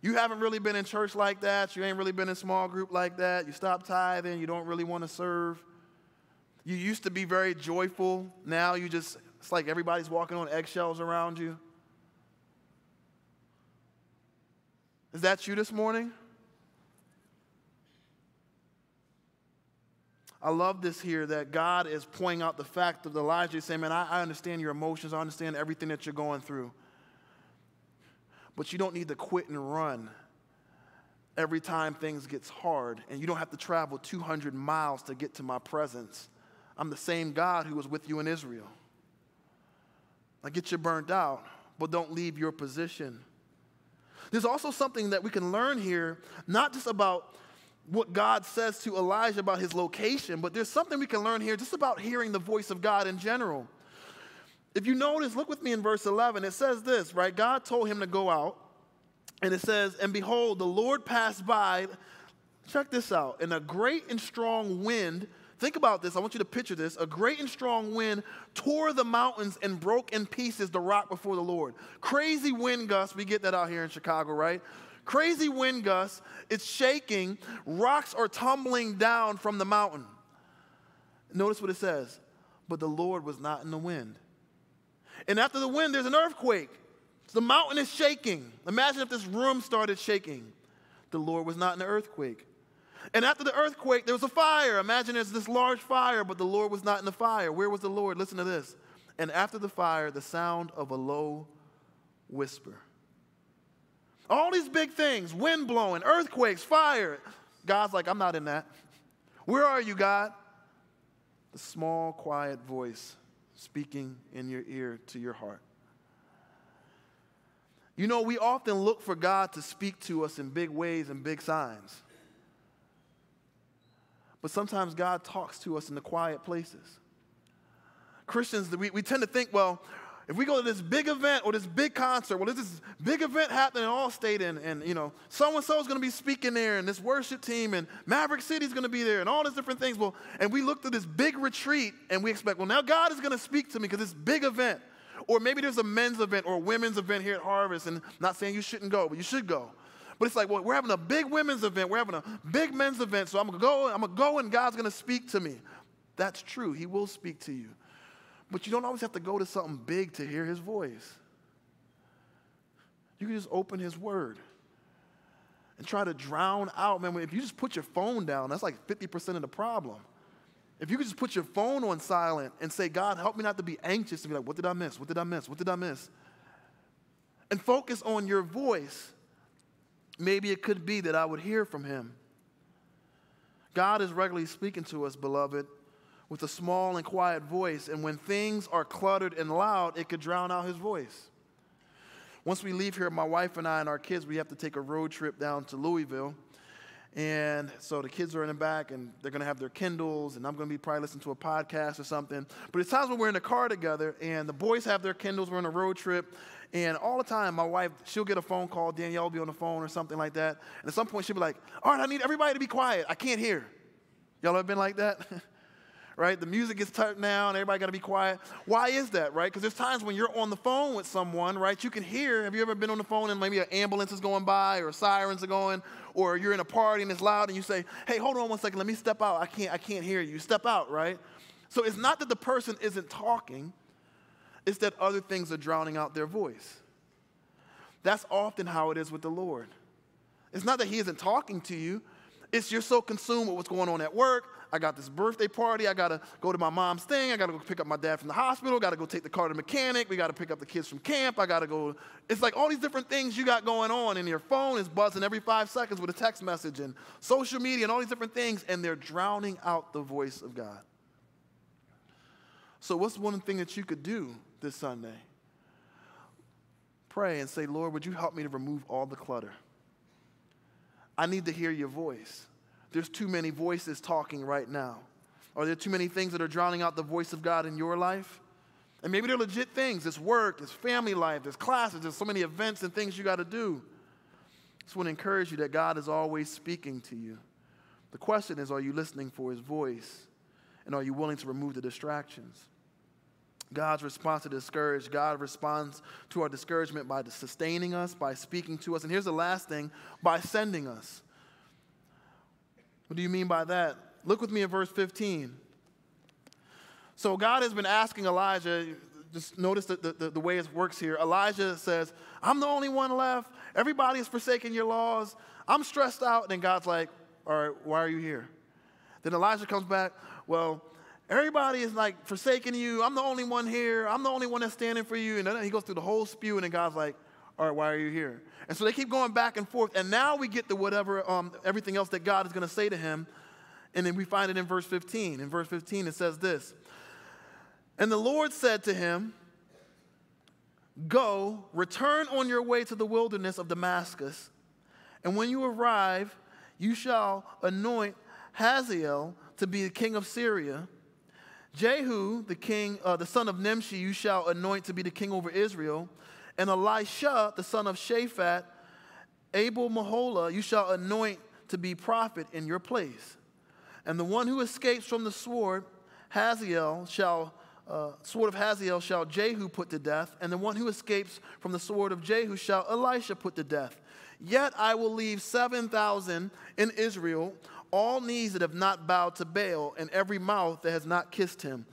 You haven't really been in church like that. You ain't really been in small group like that. You stop tithing. You don't really want to serve. You used to be very joyful. Now you just, it's like everybody's walking on eggshells around you. Is that you this morning? I love this here that God is pointing out the fact of Elijah saying, man, I, I understand your emotions. I understand everything that you're going through. But you don't need to quit and run every time things gets hard. And you don't have to travel two hundred miles to get to my presence. I'm the same God who was with you in Israel. I get you burnt out, but don't leave your position. There's also something that we can learn here, not just about what God says to Elijah about his location, but there's something we can learn here just about hearing the voice of God in general. If you notice, look with me in verse eleven. It says this, right? God told him to go out, and it says, and behold, the Lord passed by. Check this out. And a great and strong wind, think about this. I want you to picture this. A great and strong wind tore the mountains and broke in pieces the rock before the Lord. Crazy wind gusts. We get that out here in Chicago, right? Crazy wind gusts, it's shaking, rocks are tumbling down from the mountain. Notice what it says, but the Lord was not in the wind. And after the wind, there's an earthquake. So the mountain is shaking. Imagine if this room started shaking. The Lord was not in the earthquake. And after the earthquake, there was a fire. Imagine there's this large fire, but the Lord was not in the fire. Where was the Lord? Listen to this. And after the fire, the sound of a low whisper. All these big things, wind blowing, earthquakes, fire. God's like, I'm not in that. Where are you, God? The small, quiet voice speaking in your ear to your heart. You know, we often look for God to speak to us in big ways and big signs. But sometimes God talks to us in the quiet places. Christians, we, we tend to think, well, if we go to this big event or this big concert, well, there's this big event happening in Allstate, and, and you know, so-and-so is going to be speaking there, and this worship team, and Maverick City is going to be there, and all these different things. Well, and we look to this big retreat, and we expect, well, now God is going to speak to me because this big event. Or maybe there's a men's event or a women's event here at Harvest, and I'm not saying you shouldn't go, but you should go. But it's like, well, we're having a big women's event. We're having a big men's event, so I'm going to go, I'm going to go, and God's going to speak to me. That's true. He will speak to you. But you don't always have to go to something big to hear his voice. You can just open his word and try to drown out. Man, if you just put your phone down, that's like fifty percent of the problem. If you could just put your phone on silent and say, God, help me not to be anxious and be like, what did I miss? What did I miss? What did I miss? And focus on your voice. Maybe it could be that I would hear from him. God is regularly speaking to us, beloved, with a small and quiet voice, and when things are cluttered and loud, it could drown out his voice. Once we leave here, my wife and I and our kids, we have to take a road trip down to Louisville, and so the kids are in the back, and they're going to have their Kindles, and I'm going to be probably listening to a podcast or something, but it's times when we're in the car together, and the boys have their Kindles, we're on a road trip, and all the time, my wife, she'll get a phone call, Danielle will be on the phone or something like that, and at some point, she'll be like, all right, I need everybody to be quiet, I can't hear. Y'all ever been like that? Right? The music is turned down. Everybody got to be quiet. Why is that, right? Because there's times when you're on the phone with someone, right? You can hear. Have you ever been on the phone and maybe an ambulance is going by or sirens are going, or you're in a party and it's loud and you say, hey, hold on one second. Let me step out. I can't, I can't hear you. Step out, right? So it's not that the person isn't talking. It's that other things are drowning out their voice. That's often how it is with the Lord. It's not that he isn't talking to you. It's you're so consumed with what's going on at work. I got this birthday party. I got to go to my mom's thing. I got to go pick up my dad from the hospital. Got to go take the car to the mechanic. We got to pick up the kids from camp. I got to go. It's like all these different things you got going on, and your phone is buzzing every five seconds with a text message and social media and all these different things, and they're drowning out the voice of God. So what's one thing that you could do this Sunday? Pray and say, Lord, would you help me to remove all the clutter? I need to hear your voice. There's too many voices talking right now. Are there too many things that are drowning out the voice of God in your life? And maybe they're legit things. It's work, it's family life, there's classes, there's so many events and things you got to do. I just want to encourage you that God is always speaking to you. The question is, are you listening for his voice? And are you willing to remove the distractions? God's response to discourage, God responds to our discouragement by sustaining us, by speaking to us. And here's the last thing, by sending us. What do you mean by that? Look with me at verse fifteen. So God has been asking Elijah, just notice the, the, the way it works here. Elijah says, I'm the only one left. Everybody is forsaking your laws. I'm stressed out. And God's like, all right, why are you here? Then Elijah comes back, well, everybody is like forsaking you. I'm the only one here. I'm the only one that's standing for you. And then he goes through the whole spew, and then God's like, all right, why are you here? And so they keep going back and forth. And now we get to whatever, um, everything else that God is going to say to him. And then we find it in verse fifteen. In verse fifteen, it says this. And the Lord said to him, go, return on your way to the wilderness of Damascus. And when you arrive, you shall anoint Hazael to be the king of Syria. Jehu, the king, uh, the son of Nimshi, you shall anoint to be the king over Israel. And Elisha, the son of Shaphat, Abel-meholah, you shall anoint to be prophet in your place. And the one who escapes from the sword, Hazael, shall, uh, sword of Hazael shall Jehu put to death. And the one who escapes from the sword of Jehu shall Elisha put to death. Yet I will leave seven thousand in Israel, all knees that have not bowed to Baal, and every mouth that has not kissed him.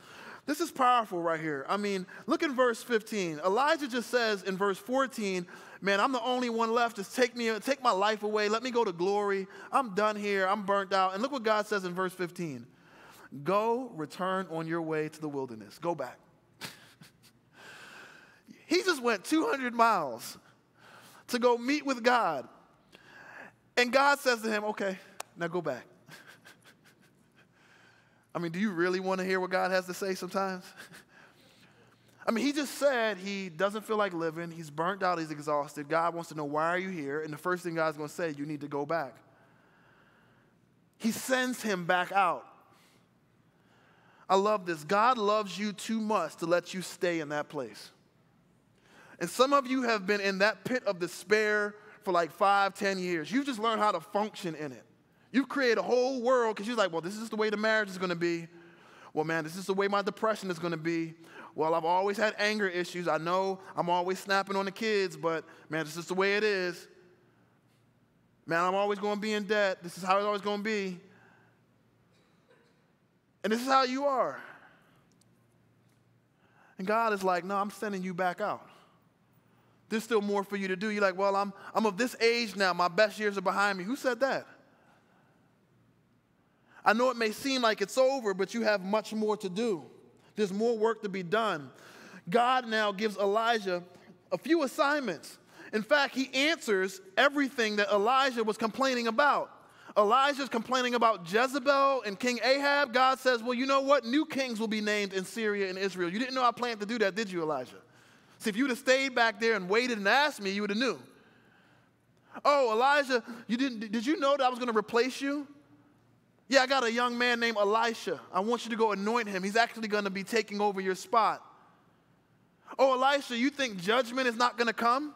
This is powerful right here. I mean, look in verse fifteen. Elijah just says in verse fourteen, man, I'm the only one left. Just take me, take my life away. Let me go to glory. I'm done here. I'm burnt out. And look what God says in verse fifteen. Go, return on your way to the wilderness. Go back. He just went two hundred miles to go meet with God. And God says to him, okay, now go back. I mean, do you really want to hear what God has to say sometimes? I mean, he just said he doesn't feel like living. He's burnt out. He's exhausted. God wants to know, why are you here? And the first thing God's going to say, you need to go back. He sends him back out. I love this. God loves you too much to let you stay in that place. And some of you have been in that pit of despair for like five, ten years. You've just learned how to function in it. You create a whole world because you're like, well, this is the way the marriage is going to be. Well, man, this is the way my depression is going to be. Well, I've always had anger issues. I know I'm always snapping on the kids, but, man, this is the way it is. Man, I'm always going to be in debt. This is how it's always going to be. And this is how you are. And God is like, no, I'm sending you back out. There's still more for you to do. You're like, well, I'm, I'm of this age now. My best years are behind me. Who said that? I know it may seem like it's over, but you have much more to do. There's more work to be done. God now gives Elijah a few assignments. In fact, he answers everything that Elijah was complaining about. Elijah's complaining about Jezebel and King Ahab. God says, well, you know what? New kings will be named in Syria and Israel. You didn't know I planned to do that, did you, Elijah? See, if you would have stayed back there and waited and asked me, you would have knew. Oh, Elijah, you didn't, did you know that I was going to replace you? Yeah, I got a young man named Elisha. I want you to go anoint him. He's actually going to be taking over your spot. Oh, Elisha, you think judgment is not going to come?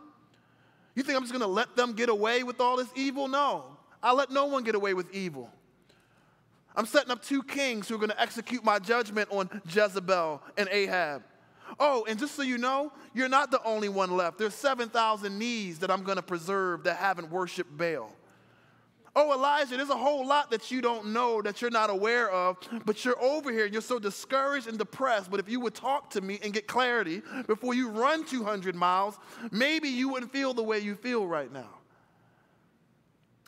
You think I'm just going to let them get away with all this evil? No, I let no one get away with evil. I'm setting up two kings who are going to execute my judgment on Jezebel and Ahab. Oh, and just so you know, you're not the only one left. There's seven thousand knees that I'm going to preserve that haven't worshiped Baal. Oh, Elijah, there's a whole lot that you don't know, that you're not aware of, but you're over here and you're so discouraged and depressed. But if you would talk to me and get clarity before you run two hundred miles, maybe you wouldn't feel the way you feel right now.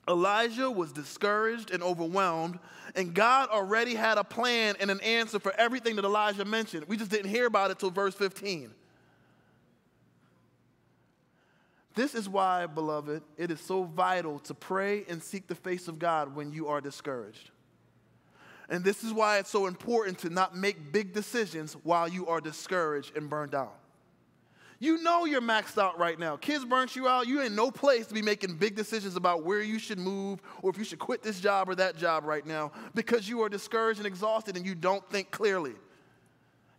Elijah was discouraged and overwhelmed, and God already had a plan and an answer for everything that Elijah mentioned. We just didn't hear about it till verse fifteen. This is why, beloved, it is so vital to pray and seek the face of God when you are discouraged. And this is why it's so important to not make big decisions while you are discouraged and burned out. You know you're maxed out right now. Kids burnt you out. You ain't no place to be making big decisions about where you should move or if you should quit this job or that job right now because you are discouraged and exhausted and you don't think clearly.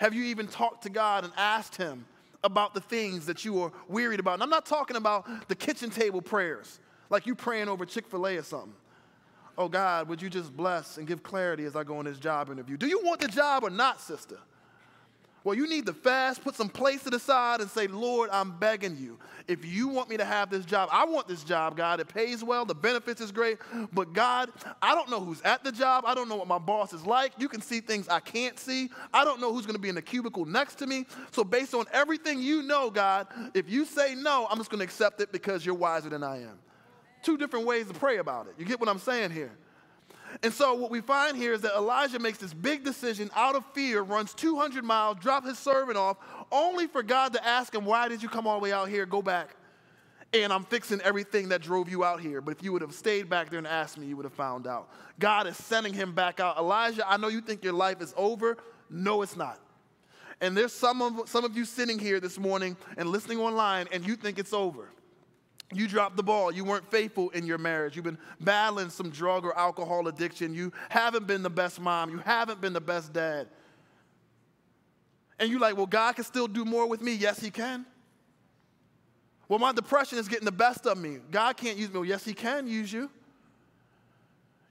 Have you even talked to God and asked him about the things that you are wearied about? And I'm not talking about the kitchen table prayers, like you praying over Chick-fil-A or something. Oh, God, would you just bless and give clarity as I go on this job interview? Do you want the job or not, sister? Well, you need to fast, put some place to the side, and say, Lord, I'm begging you. If you want me to have this job, I want this job, God. It pays well. The benefits is great. But, God, I don't know who's at the job. I don't know what my boss is like. You can see things I can't see. I don't know who's going to be in the cubicle next to me. So based on everything you know, God, if you say no, I'm just going to accept it because you're wiser than I am. Two different ways to pray about it. You get what I'm saying here? And so what we find here is that Elijah makes this big decision out of fear, runs two hundred miles, drops his servant off, only for God to ask him, why did you come all the way out here? Go back, and I'm fixing everything that drove you out here. But if you would have stayed back there and asked me, you would have found out. God is sending him back out. Elijah, I know you think your life is over. No, it's not. And there's some of, some of you sitting here this morning and listening online, and you think it's over. You dropped the ball. You weren't faithful in your marriage. You've been battling some drug or alcohol addiction. You haven't been the best mom. You haven't been the best dad. And you're like, well, God can still do more with me. Yes, he can. Well, my depression is getting the best of me. God can't use me. Well, yes, he can use you.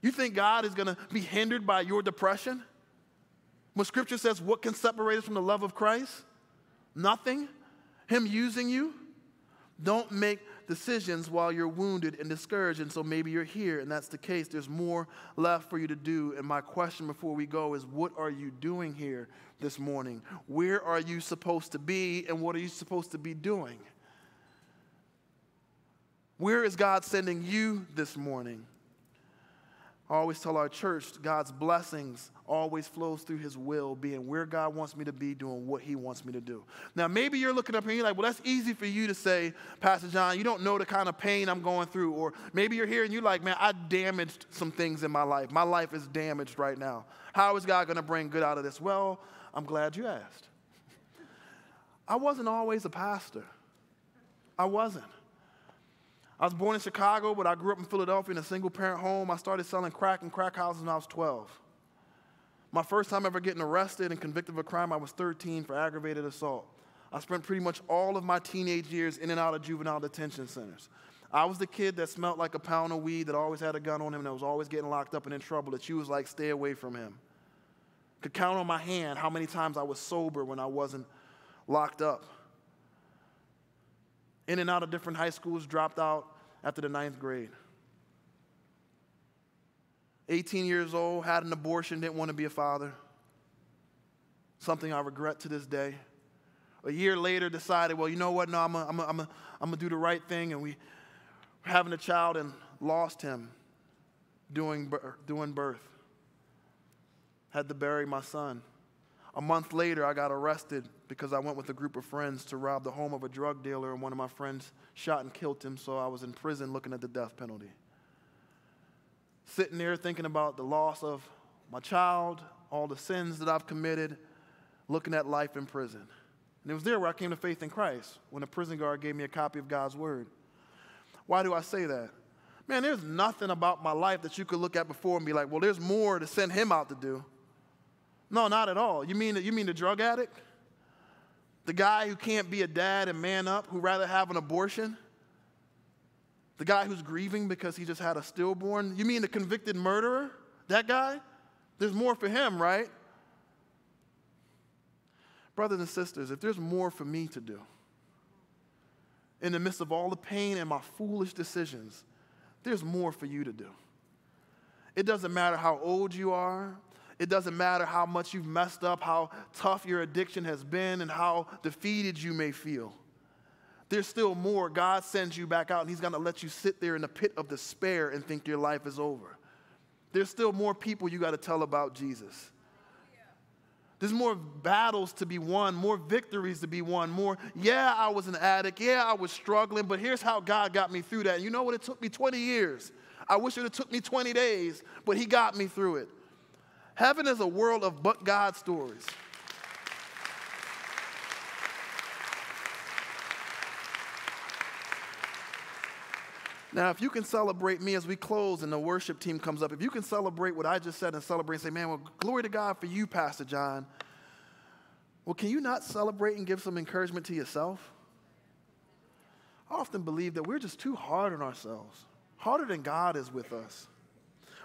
You think God is going to be hindered by your depression? When Scripture says, what can separate us from the love of Christ? Nothing. Him using you. Don't make decisions while you're wounded and discouraged, and so maybe you're here, and that's the case. There's more left for you to do, and my question before we go is, what are you doing here this morning? Where are you supposed to be, and what are you supposed to be doing? Where is God sending you this morning? I always tell our church, God's blessings always flows through his will, being where God wants me to be, doing what he wants me to do. Now, maybe you're looking up here and you're like, well, that's easy for you to say, Pastor John, you don't know the kind of pain I'm going through. Or maybe you're here and you're like, man, I damaged some things in my life. My life is damaged right now. How is God going to bring good out of this? Well, I'm glad you asked. I wasn't always a pastor. I wasn't. I was born in Chicago, but I grew up in Philadelphia in a single-parent home. I started selling crack in crack houses when I was twelve. My first time ever getting arrested and convicted of a crime, I was thirteen for aggravated assault. I spent pretty much all of my teenage years in and out of juvenile detention centers. I was the kid that smelled like a pound of weed, that always had a gun on him, that was always getting locked up and in trouble, that you was like, stay away from him. Could count on my hand how many times I was sober when I wasn't locked up. In and out of different high schools, dropped out after the ninth grade. eighteen years old, had an abortion, didn't want to be a father. Something I regret to this day. A year later, decided, well, you know what? No, I'm going I'm I'm I'm gonna do the right thing. And we were having a child and lost him doing, doing birth. Had to bury my son. A month later, I got arrested because I went with a group of friends to rob the home of a drug dealer, and one of my friends shot and killed him, so I was in prison looking at the death penalty. Sitting there thinking about the loss of my child, all the sins that I've committed, looking at life in prison. And it was there where I came to faith in Christ, when a prison guard gave me a copy of God's Word. Why do I say that? Man, there's nothing about my life that you could look at before and be like, well, there's more to send him out to do. No, not at all. You mean, you mean the drug addict? The guy who can't be a dad and man up, who'd rather have an abortion? The guy who's grieving because he just had a stillborn? You mean the convicted murderer? That guy? There's more for him, right? Brothers and sisters, if there's more for me to do, in the midst of all the pain and my foolish decisions, there's more for you to do. It doesn't matter how old you are. It doesn't matter how much you've messed up, how tough your addiction has been, and how defeated you may feel. There's still more. God sends you back out, and he's going to let you sit there in the pit of despair and think your life is over. There's still more people you got to tell about Jesus. There's more battles to be won, more victories to be won, more, yeah, I was an addict, yeah, I was struggling, but here's how God got me through that. You know what? It took me twenty years. I wish it would have took me twenty days, but he got me through it. Heaven is a world of but God stories. Now, if you can celebrate me as we close and the worship team comes up, if you can celebrate what I just said and celebrate and say, man, well, glory to God for you, Pastor John. Well, can you not celebrate and give some encouragement to yourself? I often believe that we're just too hard on ourselves, harder than God is with us.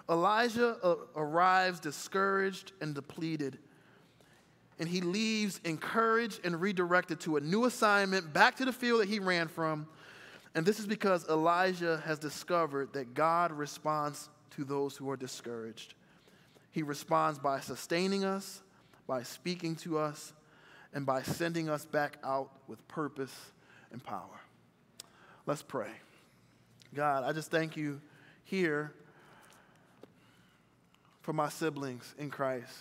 Elijah uh, arrives discouraged and depleted, and he leaves encouraged and redirected to a new assignment back to the field that he ran from. And this is because Elijah has discovered that God responds to those who are discouraged. He responds by sustaining us, by speaking to us, and by sending us back out with purpose and power. Let's pray. God, I just thank you here for my siblings in Christ.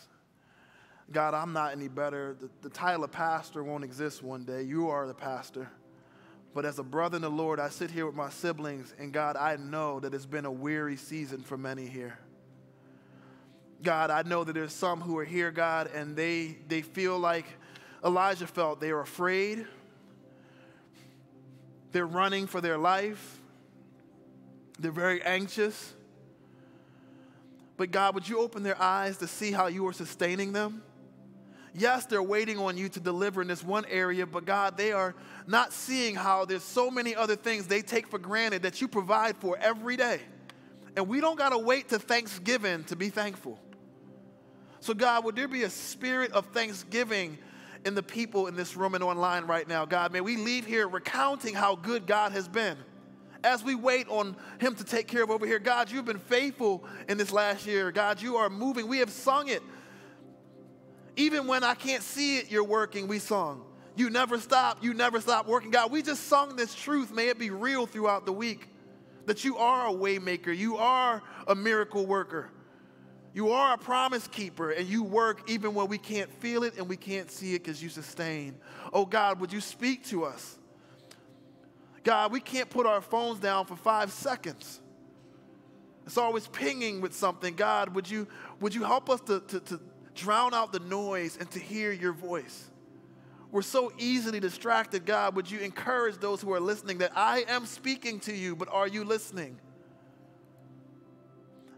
God, I'm not any better. The, the title of pastor won't exist one day. You are the pastor. But as a brother in the Lord, I sit here with my siblings, and God, I know that it's been a weary season for many here. God, I know that there's some who are here, God, and they, they feel like Elijah felt. They are afraid. They're running for their life. They're very anxious. But God, would you open their eyes to see how you are sustaining them? Yes, they're waiting on you to deliver in this one area, but God, they are not seeing how there's so many other things they take for granted that you provide for every day. And we don't got to wait to Thanksgiving to be thankful. So God, would there be a spirit of thanksgiving in the people in this room and online right now? God, may we leave here recounting how good God has been. As we wait on him to take care of over here, God, you've been faithful in this last year. God, you are moving. We have sung it. Even when I can't see it, you're working, we sung. You never stop, you never stop working. God, we just sung this truth. May it be real throughout the week that you are a way maker. You are a miracle worker. You are a promise keeper, and you work even when we can't feel it and we can't see it because you sustain. Oh, God, would you speak to us? God, we can't put our phones down for five seconds. It's always pinging with something. God, would you, would you help us to... to, to drown out the noise and to hear your voice? We're so easily distracted. God, would you encourage those who are listening that I am speaking to you, but are you listening?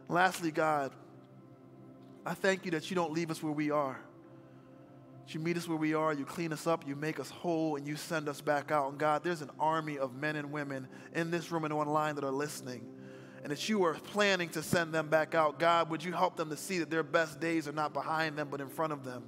Lastly, God, I thank you that you don't leave us where we are. You meet us where we are, you clean us up, you make us whole, and you send us back out. And God, there's an army of men and women in this room and online that are listening, and that you are planning to send them back out. God, would you help them to see that their best days are not behind them, but in front of them?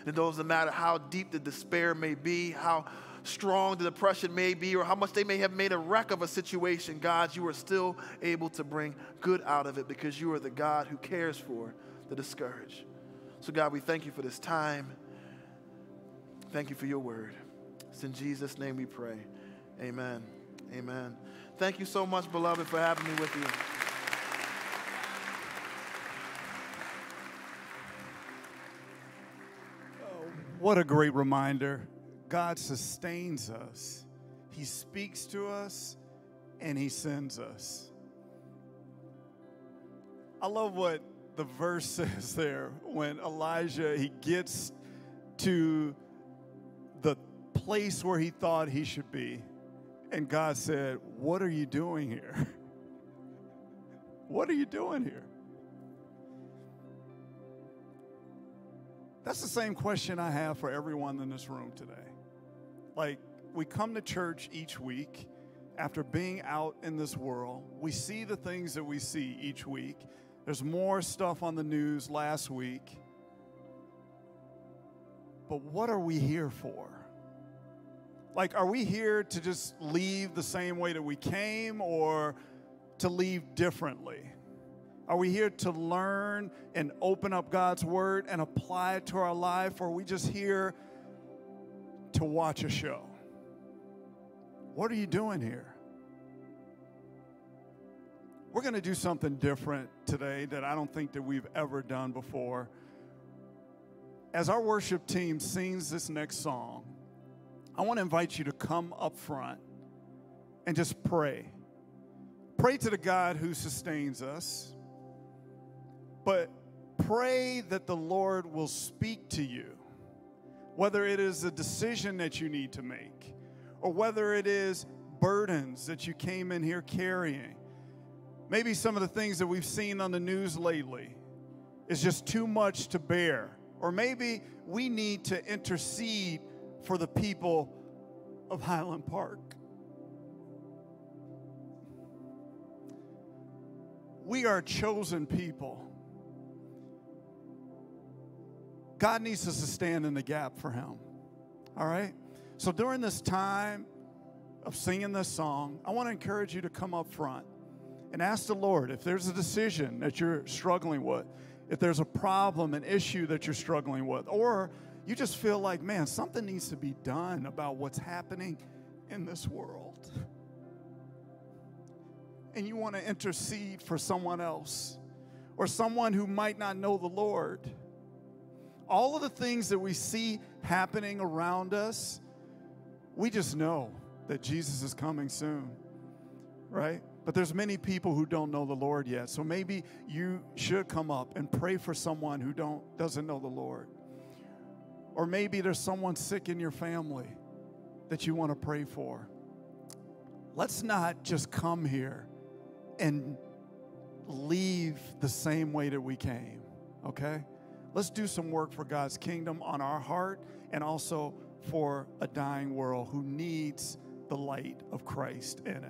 And it doesn't matter how deep the despair may be, how strong the depression may be, or how much they may have made a wreck of a situation, God, you are still able to bring good out of it because you are the God who cares for the discouraged. So God, we thank you for this time. Thank you for your word. It's in Jesus' name we pray. Amen. Amen. Thank you so much, beloved, for having me with you. Oh, what a great reminder. God sustains us. He speaks to us, and he sends us. I love what the verse says there. When Elijah, he gets to the place where he thought he should be. And God said, what are you doing here? What are you doing here? That's the same question I have for everyone in this room today. Like, we come to church each week after being out in this world. We see the things that we see each week. There's more stuff on the news last week. But what are we here for? Like, are we here to just leave the same way that we came, or to leave differently? Are we here to learn and open up God's word and apply it to our life, or are we just here to watch a show? What are you doing here? We're going to do something different today that I don't think that we've ever done before. As our worship team sings this next song, I want to invite you to come up front and just pray. Pray to the God who sustains us, but pray that the Lord will speak to you, whether it is a decision that you need to make, or whether it is burdens that you came in here carrying. Maybe some of the things that we've seen on the news lately is just too much to bear. Or maybe we need to intercede for the people of Highland Park. We are chosen people. God needs us to stand in the gap for him. All right? So during this time of singing this song, I want to encourage you to come up front and ask the Lord if there's a decision that you're struggling with, if there's a problem, an issue that you're struggling with, or you just feel like, man, something needs to be done about what's happening in this world. And you want to intercede for someone else or someone who might not know the Lord. All of the things that we see happening around us, we just know that Jesus is coming soon, right? But there's many people who don't know the Lord yet. So maybe you should come up and pray for someone who don't doesn't know the Lord. Or maybe there's someone sick in your family that you want to pray for. Let's not just come here and leave the same way that we came, okay? Let's do some work for God's kingdom on our heart and also for a dying world who needs the light of Christ in it.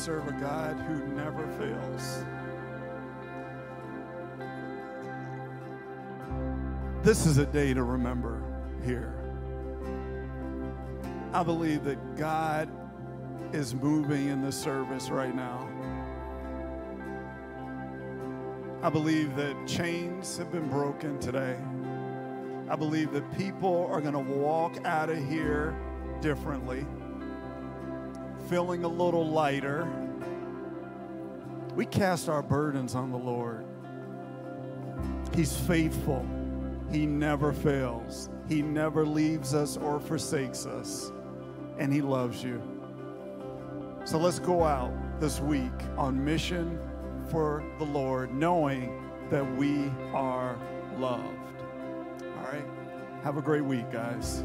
serve a God who never fails. This is a day to remember here. I believe that God is moving in the service right now. I believe that chains have been broken today. I believe that people are going to walk out of here differently, feeling a little lighter. We cast our burdens on the Lord. He's faithful. He never fails. He never leaves us or forsakes us. And he loves you. So let's go out this week on mission for the Lord, knowing that we are loved. All right? Have a great week, guys.